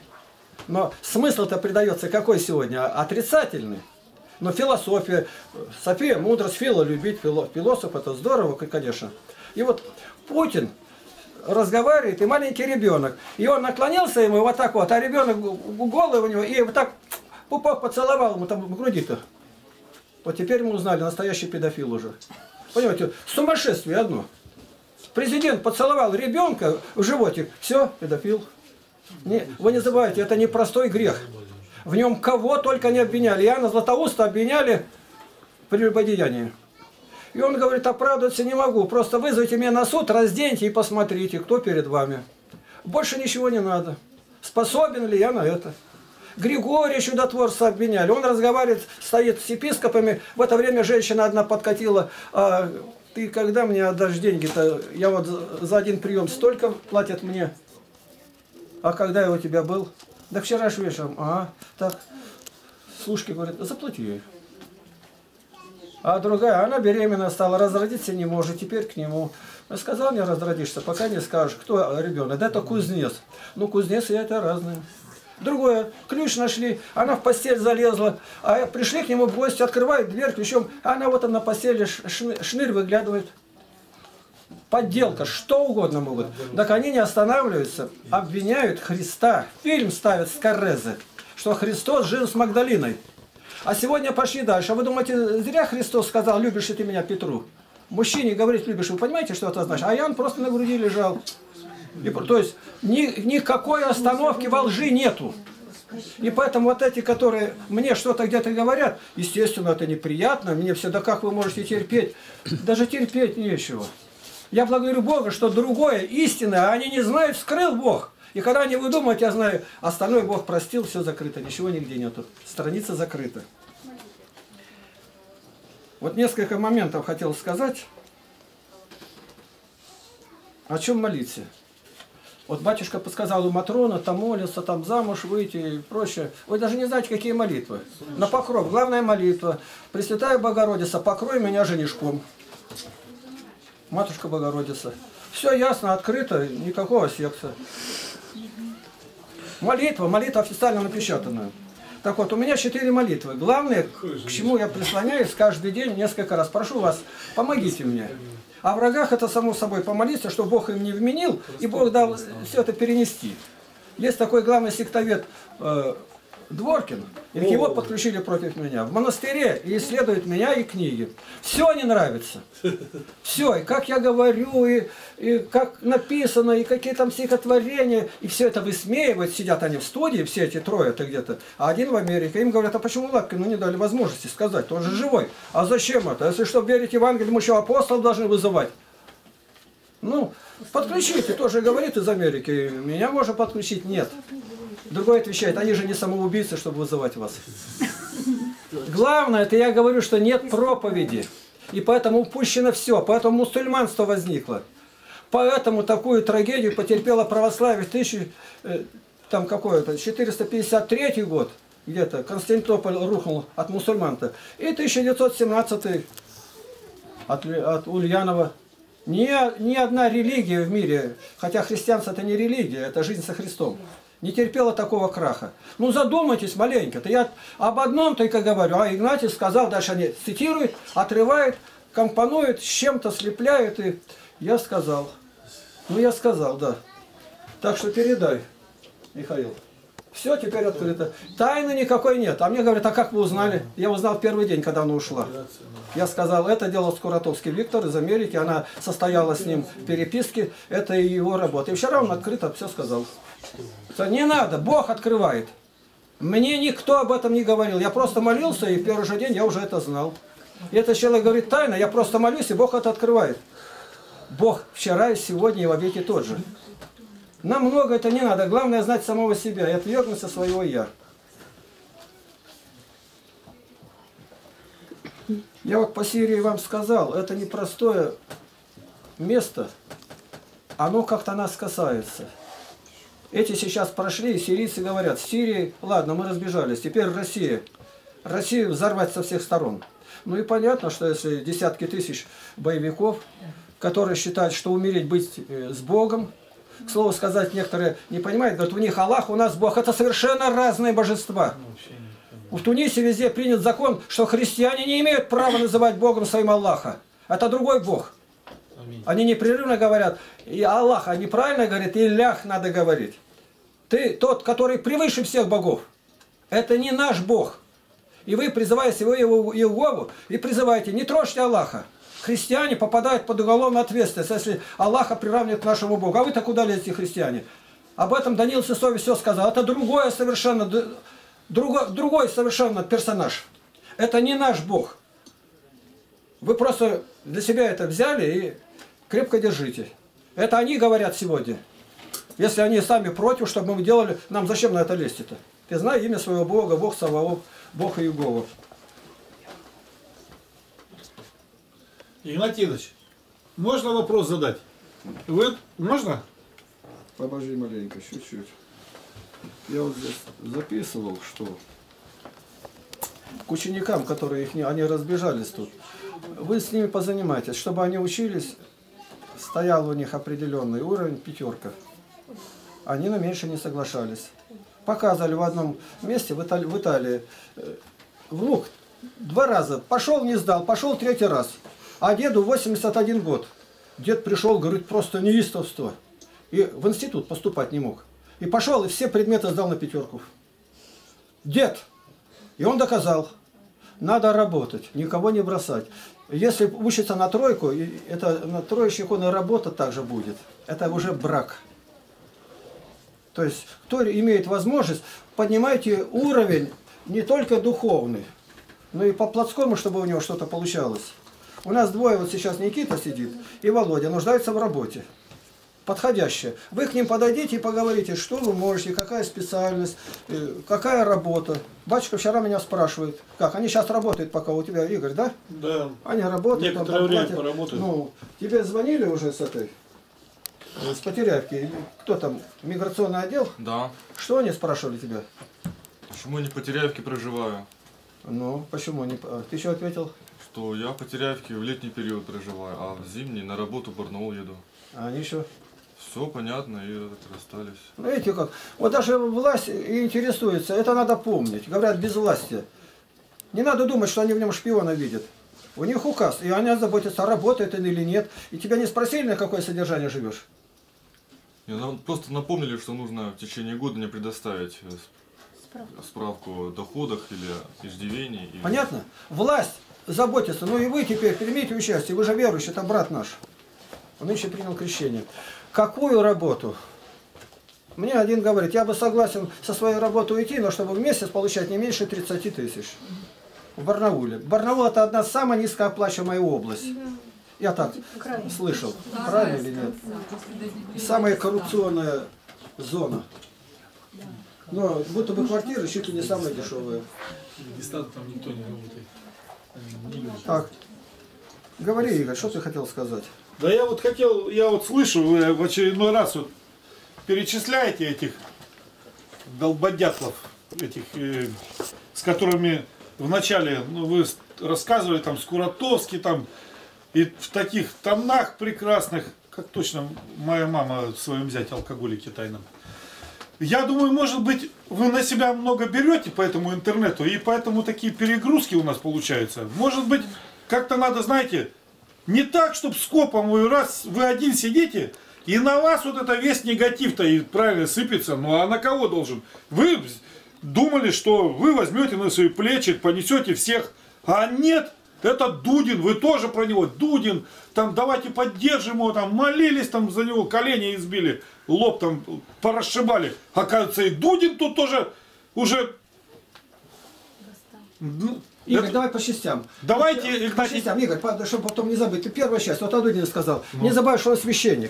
Но смысл-то придается какой сегодня? Отрицательный. Но философия, София – мудрость, «фила» – любить, философ – это здорово, конечно. И вот Путин разговаривает, и маленький ребенок. И он наклонился ему вот так вот, а ребенок голый у него, и вот так пупок поцеловал ему там в груди-то. Вот теперь мы узнали, настоящий педофил уже. Понимаете, сумасшествие одно. Президент поцеловал ребенка в животик, все, педофил. Не, вы не забывайте, это не простой грех. В нем кого только не обвиняли. Иоанна Златоуста обвиняли в прелюбодеянии. И он говорит, оправдываться не могу, просто вызовите меня на суд, разденьте и посмотрите, кто перед вами. Больше ничего не надо. Способен ли я на это? Григория Чудотворца обвиняли. Он разговаривает, стоит с епископами. В это время женщина одна подкатила. А ты когда мне отдашь деньги-то? Я вот за один прием столько платят мне. А когда я у тебя был? Да вчера же вечером. Ага. Так. Служки говорят, заплати ей. А другая, она беременна стала, разродиться не может, теперь к нему. Я сказал, не разродишься, пока не скажешь, кто ребенок. Да это кузнец. Ну, кузнец и это разные. Другое, ключ нашли, она в постель залезла, а пришли к нему гости, открывают дверь ключом, а она вот там на постели, шнырь выглядывает. Подделка, что угодно могут. Так они не останавливаются, обвиняют Христа. Фильм ставят с Коррезе, что Христос жил с Магдалиной. А сегодня пошли дальше. А вы думаете, зря Христос сказал, любишь ли ты меня, Петру? Мужчине говорить любишь, вы понимаете, что это значит? А Иоанн просто на груди лежал. И, то есть никакой остановки во лжи нету. И поэтому вот эти, которые мне что-то где-то говорят, естественно, это неприятно, мне все, да как вы можете терпеть? Даже терпеть нечего. Я благодарю Бога, что другое, истинное, они не знают, скрыл Бог. И когда они выдумывают, я знаю, остальной Бог простил, все закрыто, ничего нигде нету. Страница закрыта. Вот несколько моментов хотел сказать. О чем молиться? Вот батюшка подсказал, у Матрона там молится, там замуж выйти и прочее. Вы даже не знаете, какие молитвы. На покров. Главная молитва. Пресвятая Богородица, покрой меня женишком. Матушка Богородица. Все ясно, открыто, никакого секса. Молитва, молитва официально напечатанная. Так вот, у меня 4 молитвы. Главное, к чему я прислоняюсь каждый день несколько раз. Прошу вас, помогите мне. О врагах это само собой помолиться, что Бог им не вменил, и Бог дал все это перенести. Есть такой главный сектовед Дворкин, и к его подключили против меня. В монастыре и исследуют меня и книги. Все не нравится. Все, и как я говорю, и как написано, и какие там стихотворения, и все это высмеивают. Сидят они в студии, все эти трое-то где-то, а один в Америке. Им говорят, а почему Лапкину не дали возможности сказать, он же живой. А зачем это? Если что, верить Евангелию, еще апостол должны вызывать. Ну, подключите, тоже говорит из Америки, меня можно подключить, нет. Другой отвечает, они же не самоубийцы, чтобы вызывать вас. Главное, это я говорю, что нет проповеди. И поэтому упущено все, поэтому мусульманство возникло. Поэтому такую трагедию потерпело православие в 453 год, где-то Константинополь рухнул от мусульман-то, и 1917 от Ульянова. Ни одна религия в мире, хотя христианство это не религия, это жизнь со Христом, не терпела такого краха. Ну задумайтесь маленько-то, я об одном только говорю, а Игнатий сказал, дальше они цитируют, отрывают, компонуют, с чем-то слепляют. И я сказал. Ну, я сказал, да. Так что передай, Михаил. Все, теперь открыто. Тайны никакой нет. А мне говорят, а как вы узнали? Я узнал в первый день, когда она ушла. Я сказал, это делал Скуратовский Виктор из Америки. Она состояла с ним в переписке. Это его работа. И вчера он открыто все сказал. Не надо, Бог открывает. Мне никто об этом не говорил. Я просто молился, и в первый же день я уже это знал. И этот человек говорит, тайна, я просто молюсь, и Бог это открывает. Бог вчера, и сегодня, и вовеки тот же. Нам много это не надо. Главное знать самого себя и отвергнуться своего «я». Я вот по Сирии вам сказал, это непростое место. Оно как-то нас касается. Эти сейчас прошли, и сирийцы говорят, Сирии, ладно, мы разбежались, теперь Россия. Россию взорвать со всех сторон. Ну и понятно, что если десятки тысяч боевиков, которые считают, что умереть быть с Богом, к слову сказать, некоторые не понимают, говорят, у них Аллах, у нас Бог. Это совершенно разные божества. В Тунисе везде принят закон, что христиане не имеют права называть Богом своим Аллаха. Это другой Бог. Они непрерывно говорят, и Аллах, а неправильно говорит, и Лях надо говорить. Ты тот, который превыше всех богов. Это не наш Бог. И вы, призывая его, и призываете, не трожьте Аллаха. Христиане попадают под уголовную ответственность, если Аллаха приравнивают к нашему Богу. А вы-то куда лезете, христиане? Об этом Даниил Сысоев все сказал. Это другой совершенно персонаж. Это не наш Бог. Вы просто для себя это взяли и крепко держите. Это они говорят сегодня. Если они сами против, чтобы мы делали, нам зачем на это лезть-то? Ты знаешь имя своего Бога, Бог Саваоф, Бог Иегова. Игнатий Ильич, можно вопрос задать? Вы? Можно? Побожди маленько, чуть-чуть. Я вот здесь записывал, что к ученикам, которые их не... Они разбежались тут. Вы с ними позанимайтесь, чтобы они учились. Стоял у них определенный уровень, пятерка. Они на меньше не соглашались. Показывали в одном месте, в Италии. Внук 2 раза. Пошел, не сдал, пошел 3-й раз. А деду 81 год. Дед пришел, говорит, просто неистовство. И в институт поступать не мог. И пошел, и все предметы сдал на 5. Дед. И он доказал. Надо работать, никого не бросать. Если учится на 3, это на троечник он и работа также будет. Это уже брак. То есть, кто имеет возможность, поднимайте уровень не только духовный, но и по плотскому, чтобы у него что-то получалось. У нас 2, вот сейчас Никита сидит и Володя, нуждаются в работе. Подходящая. Вы к ним подойдите и поговорите, что вы можете, какая специальность, какая работа. Батюшка вчера меня спрашивает, как, они сейчас работают пока у тебя, Игорь, да? Да. Они работают. Некоторое время поработают. Ну, тебе звонили уже с этой, с Потеряевки, кто там, миграционный отдел? Да. Что они спрашивали тебя? Почему я не в Потеряевке проживаю? Ну, почему не? Ты что ответил? Что я в Потеряевке в летний период проживаю, а в зимний на работу в Барнаул еду. А они еще? Все понятно, и расстались. Ну, видите как, вот даже власть интересуется, это надо помнить. Говорят, без власти. Не надо думать, что они в нем шпиона видят. У них указ, и они заботятся, работает он или нет. И тебя не спросили, на какое содержание живешь? Нам просто напомнили, что нужно в течение года мне предоставить справку о доходах или иждивении. Или... Понятно? Власть заботится. Ну и вы теперь примите участие, вы же верующий, это брат наш. Он еще принял крещение. Какую работу? Мне один говорит, я бы согласен со своей работой уйти, но чтобы в месяц получать не меньше 30 тысяч. В Барнауле. Барнаул это одна самая низкооплачиваемая область. Я так слышал. Правильно или нет? Самая коррупционная зона. Но будто бы квартиры чуть ли не самые дешевые. Дагестан там никто не работает. Так. Говори, Игорь, что ты хотел сказать? Да я вот хотел, я вот слышу, вы в очередной раз вот перечисляете этих долбодятлов, этих, с которыми вначале, ну, вы рассказывали, там, Скуратовский, там, и в таких тонах прекрасных, как точно моя мама в своем зяте алкоголике тайном. Я думаю, может быть, вы на себя много берете по этому интернету, и поэтому такие перегрузки у нас получаются. Может быть, как-то надо, знаете, Не так, чтобы скопом вы раз, вы один сидите, и на вас вот это весь негатив-то и правильно сыпется. Ну а на кого должен? Вы думали, что вы возьмете на свои плечи, понесете всех. А нет, это Дудин, вы тоже про него. Дудин, там давайте поддержим его, там молились, там за него колени избили, лоб там порасшибали. Оказывается, и Дудин тут тоже уже... Игорь, это... давай по частям. Давайте по частям, Игорь, чтобы потом не забыть. Ты первая часть, вот Адудин сказал. Не забывай, что он священник.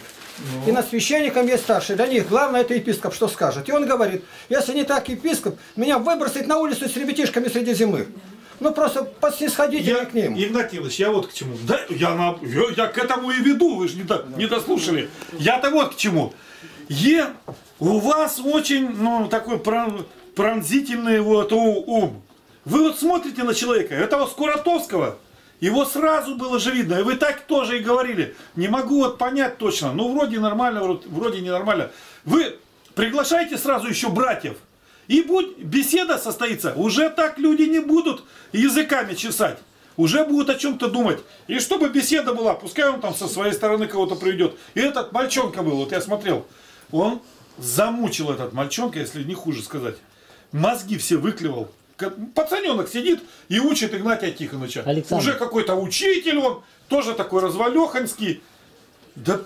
И над священником есть старший. Для них главное это епископ, что скажет. И он говорит, если не так епископ, меня выбросит на улицу с ребятишками среди зимы. Ну просто подснисходите к ним. Игнатий Иванович, я вот к чему. Да, я к этому и веду, вы же не дослушали. Я-то вот к чему. У вас очень такой пронзительный вот ум. Вы вот смотрите на человека, этого Скуратовского, его сразу было же видно, и вы так тоже и говорили, не могу вот понять точно, ну вроде нормально, вроде ненормально. Вы приглашаете сразу еще братьев, и беседа состоится, уже так люди не будут языками чесать, уже будут о чем-то думать. И чтобы беседа была, пускай он там со своей стороны кого-то приведет. И этот мальчонка был, вот я смотрел, он замучил этот мальчонка, если не хуже сказать, мозги все выклевал. Пацаненок сидит и учит Игнатия Тихоновича. Александр. Уже какой-то учитель он, тоже такой развалехонский. Да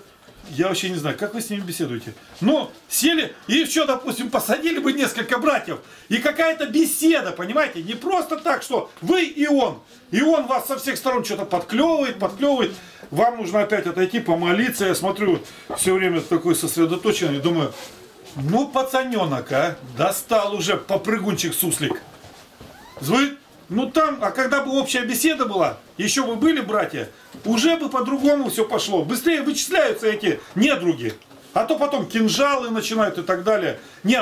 я вообще не знаю, как вы с ними беседуете. Но сели и еще, допустим, посадили бы несколько братьев. И какая-то беседа, понимаете, не просто так, что вы и он. И он вас со всех сторон что-то подклевывает. Вам нужно опять отойти, помолиться. Я смотрю, все время такой сосредоточенный, думаю, ну пацаненок, а, достал уже попрыгунчик суслик. А когда бы общая беседа была, еще бы были братья, уже бы по-другому все пошло. Быстрее вычисляются эти недруги. А то потом кинжалы начинают и так далее. Не,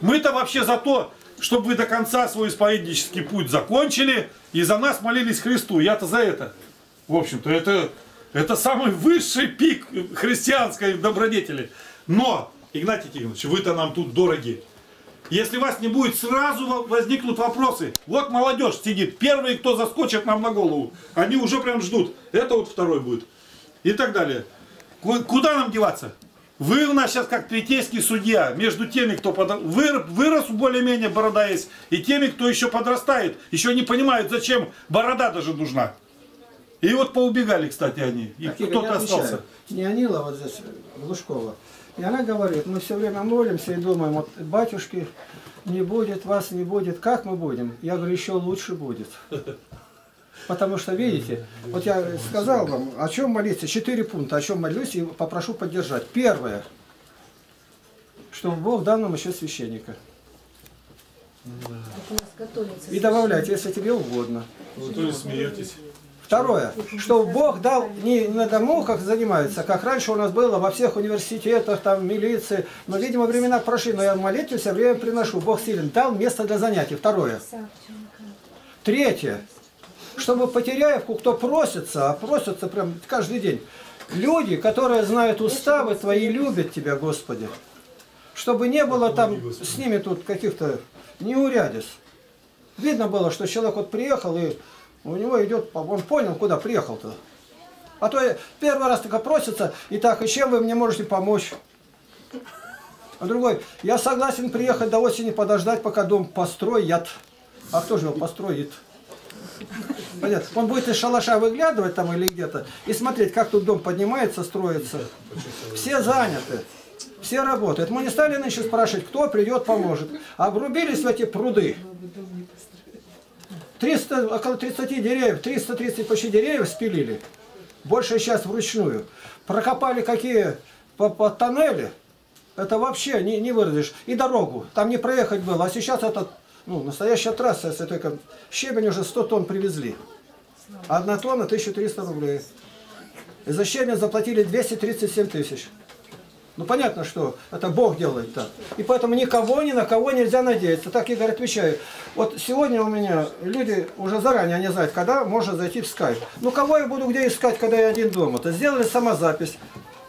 мы-то вообще за то, чтобы вы до конца свой исповеднический путь закончили и за нас молились Христу. Я-то за это. В общем-то, это самый высший пик христианской добродетели. Но, Игнатий Тихонович, вы-то нам тут дороги. Если вас не будет, сразу возникнут вопросы. Вот молодежь сидит, первые, кто заскочит нам на голову. Они уже прям ждут. Это вот второй будет. И так далее. Куда нам деваться? Вы у нас сейчас как третейский судья. Между теми, кто вырос более-менее, борода есть. И теми, кто еще подрастает. Еще не понимают, зачем борода даже нужна. И вот поубегали, кстати, они. И кто-то остался. Неонила вот здесь, Глушкова. И она говорит, мы все время молимся и думаем, вот батюшки, не будет вас, не будет, как мы будем? Я говорю, еще лучше будет. Потому что, видите, вот я сказал вам, о чем молиться, 4 пункта, о чем молюсь и попрошу поддержать. Первое, чтобы был в данном еще священника. И добавляйте, если тебе угодно. Вы тоже смеетесь. Второе, что Бог дал не на домовках занимаются, как раньше у нас было во всех университетах, там, милиции. Но, видимо, времена прошли, но я молитву все время приношу. Бог силен, дал место для занятий. Второе. Третье, чтобы Потеряевку, кто просится, а просится прям каждый день, люди, которые знают уставы твои, любят тебя, Господи. Чтобы не было там с ними тут каких-то неурядиц. Видно было, что человек вот приехал и... У него идет, он понял, куда приехал-то. А то первый раз только просится, и так, и чем вы мне можете помочь? А другой, я согласен приехать до осени, подождать, пока дом построят. А кто же его построит? Понятно. Он будет из шалаша выглядывать там или где-то, и смотреть, как тут дом поднимается, строится. Все заняты, все работают. Мы не стали нынче спрашивать, кто придет, поможет. Обрубились в эти пруды. 300, около 30 деревьев, 330 почти деревьев спилили, больше сейчас вручную. Прокопали какие по тоннели, это вообще не выразишь. И дорогу, там не проехать было, а сейчас это настоящая трасса, если только щебень уже 100 тонн привезли. 1 тонна 1300 рублей. И за щебень заплатили 237 тысяч. Ну понятно, что это Бог делает так. И поэтому никого, ни на кого нельзя надеяться. Так, Игорь, отвечаю. Вот сегодня у меня люди уже заранее не знают, когда можно зайти в скайп. Ну кого я буду где искать, когда я один дома? То сделали самозапись,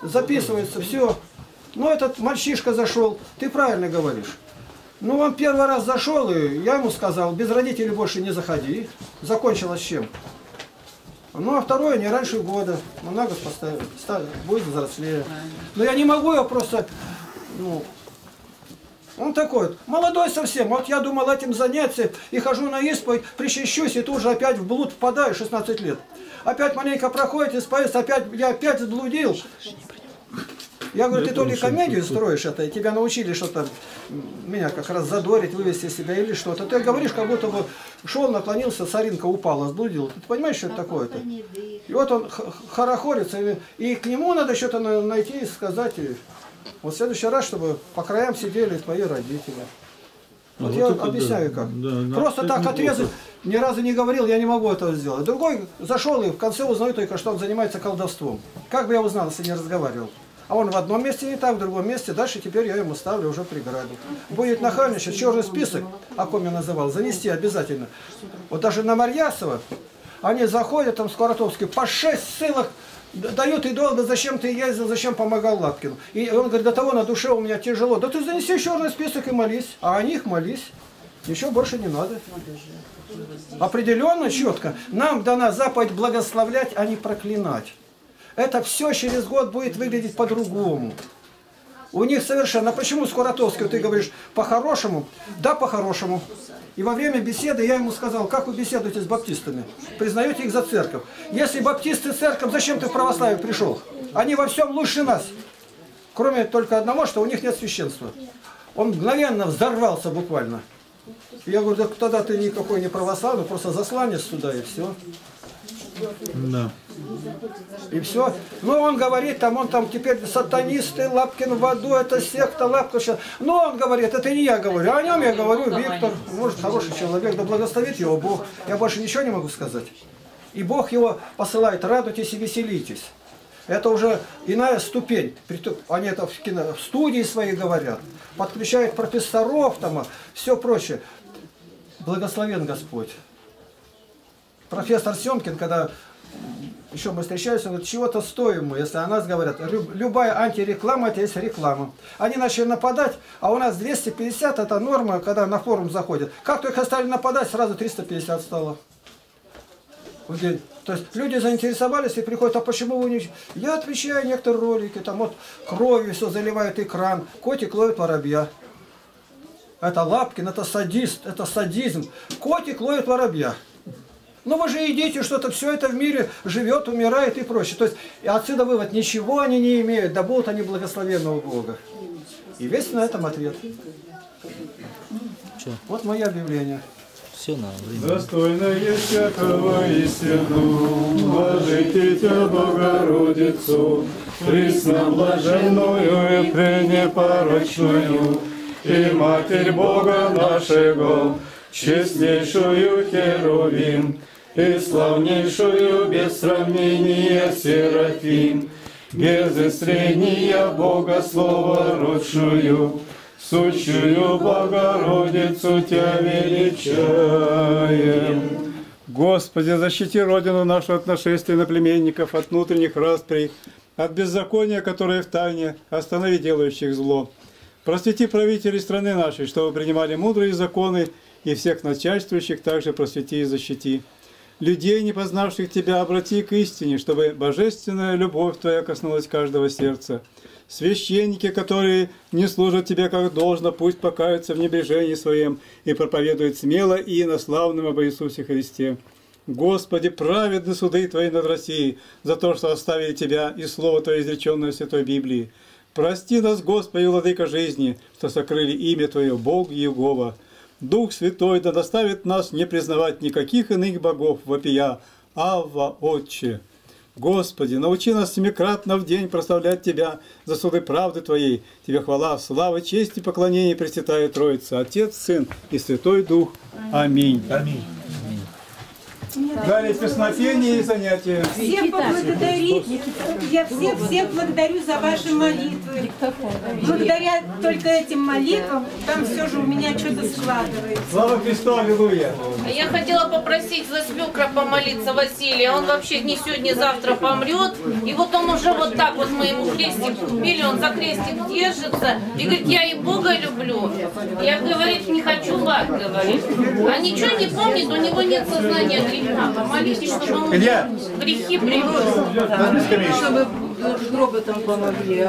записывается, все. Ну этот мальчишка зашел, ты правильно говоришь. Ну он первый раз зашел, и я ему сказал, без родителей больше не заходи. Закончилось чем? Ну, а второе не раньше года. Ну, на год поставили. Будет взрослее. Но я не могу его просто... Ну, он такой вот, молодой совсем. Вот я думал этим заняться, и хожу на исповедь, причащусь, и тут же опять в блуд впадаю, 16 лет. Опять маленько проходит исповедь, опять, я опять заблудил. Я говорю, ты то ли комедию строишь это, и тебя научили что-то, меня как раз задорить, вывести себя или что-то. Ты говоришь, как будто бы шел, наклонился, соринка упала, сблудил. Ты понимаешь, что это такое-то? И вот он хорохорится, и к нему надо что-то найти и сказать. Вот в следующий раз, чтобы по краям сидели твои родители. Вот, вот я объясняю да, как. Да, просто так отрезать, ни разу не говорил, я не могу этого сделать. Другой зашел и в конце узнаю только, что он занимается колдовством. Как бы я узнал, если не разговаривал? А он в одном месте не так, в другом месте. Дальше теперь я ему ставлю уже преграду. Будет нахальничать, черный список, о ком я называл, занести обязательно. Вот даже на Марьясова они заходят, там Скуратовский, по 6 ссылок дают и долго, зачем ты ездил, зачем помогал Лапкину. И он говорит, до того на душе у меня тяжело. Да ты занеси черный список и молись. А о них молись. Еще больше не надо. Определенно, четко. Нам дана заповедь благословлять, а не проклинать. Это все через год будет выглядеть по-другому. У них совершенно... Почему Скуратовский, ты говоришь, по-хорошему? Да, по-хорошему. И во время беседы я ему сказал, как вы беседуете с баптистами? Признаете их за церковь. Если баптисты церковь, зачем ты в православие пришел? Они во всем лучше нас. Кроме только одного, что у них нет священства. Он мгновенно взорвался буквально. Я говорю, да тогда ты никакой не православный, просто засланец сюда и все. Да. И все. Ну, он говорит, там, он там теперь сатанисты, Лапкин в аду, это секта, Лапкин сейчас. Ну, он говорит, это не я говорю, о нем я говорю, Виктор, может, хороший человек, да благословит его Бог. Я больше ничего не могу сказать. И Бог его посылает, радуйтесь и веселитесь. Это уже иная ступень. Они это в студии свои говорят, подключают профессоров, там, все прочее. Благословен Господь. Профессор Семкин, когда еще мы встречались, он говорит, чего-то стоим мы, если о нас говорят. Любая антиреклама, это есть реклама. Они начали нападать, а у нас 250, это норма, когда на форум заходят. Как только стали нападать, сразу 350 стало. В день. То есть люди заинтересовались и приходят, а почему вы не... Я отвечаю, некоторые ролики, там вот кровью все заливает экран, котик ловит воробья. Это Лапкин, это садист, это садизм. Котик ловит воробья. Ну вы же идите, что-то все это в мире живет, умирает и прочее. То есть отсюда вывод, ничего они не имеют, да будут они благословенного Бога. И весь на этом ответ. Че? Вот мои объявления. Все на время. Достойно есть всякого истину, блажите Богородицу, пресноблаженную и пренепорочную, и Матерь Бога нашего, честнейшую Херувим и славнейшую без сравнения Серафим, без истрения Бога Словородшую, сущую Богородицу Тя величаем. Господи, защити Родину нашу от нашествия иноплеменников, от внутренних расприй, от беззакония, которое в тайне, останови делающих зло. Просвети правителей страны нашей, чтобы принимали мудрые законы, и всех начальствующих также просвети и защити. Людей, не познавших Тебя, обрати к истине, чтобы божественная любовь Твоя коснулась каждого сердца. Священники, которые не служат Тебе как должно, пусть покаются в небрежении своем и проповедуют смело и инославным об Иисусе Христе. Господи, праведны суды Твои над Россией за то, что оставили Тебя и Слово Твое, изреченное в Святой Библии. Прости нас, Господи, Владыка жизни, что сокрыли имя Твое, Бог Иегова. Дух Святой да доставит нас не признавать никаких иных богов, вопия «Авва, Отче». Господи, научи нас семикратно в день прославлять Тебя за суды правды Твоей. Тебе хвала, слава, честь и поклонение пресвятая Троица, Отец, Сын и Святой Дух. Аминь. Аминь. Далее песнопение и занятия. Всех поблагодарить. Я всех благодарю за ваши молитвы. Благодаря только этим молитвам там все же у меня что-то складывается. Слава Христу, аллилуйя. Я хотела попросить за свекра помолиться Василия. Он вообще не сегодня, а завтра помрет. И вот он уже вот так вот мы ему крестик купили, он за крестик держится. И говорит, я и Бога люблю. Я, говорит, не хочу вас, говорит. А ничего не помнит, у него нет сознания греха. Илья, грехи привез, чтобы гробы там помогли.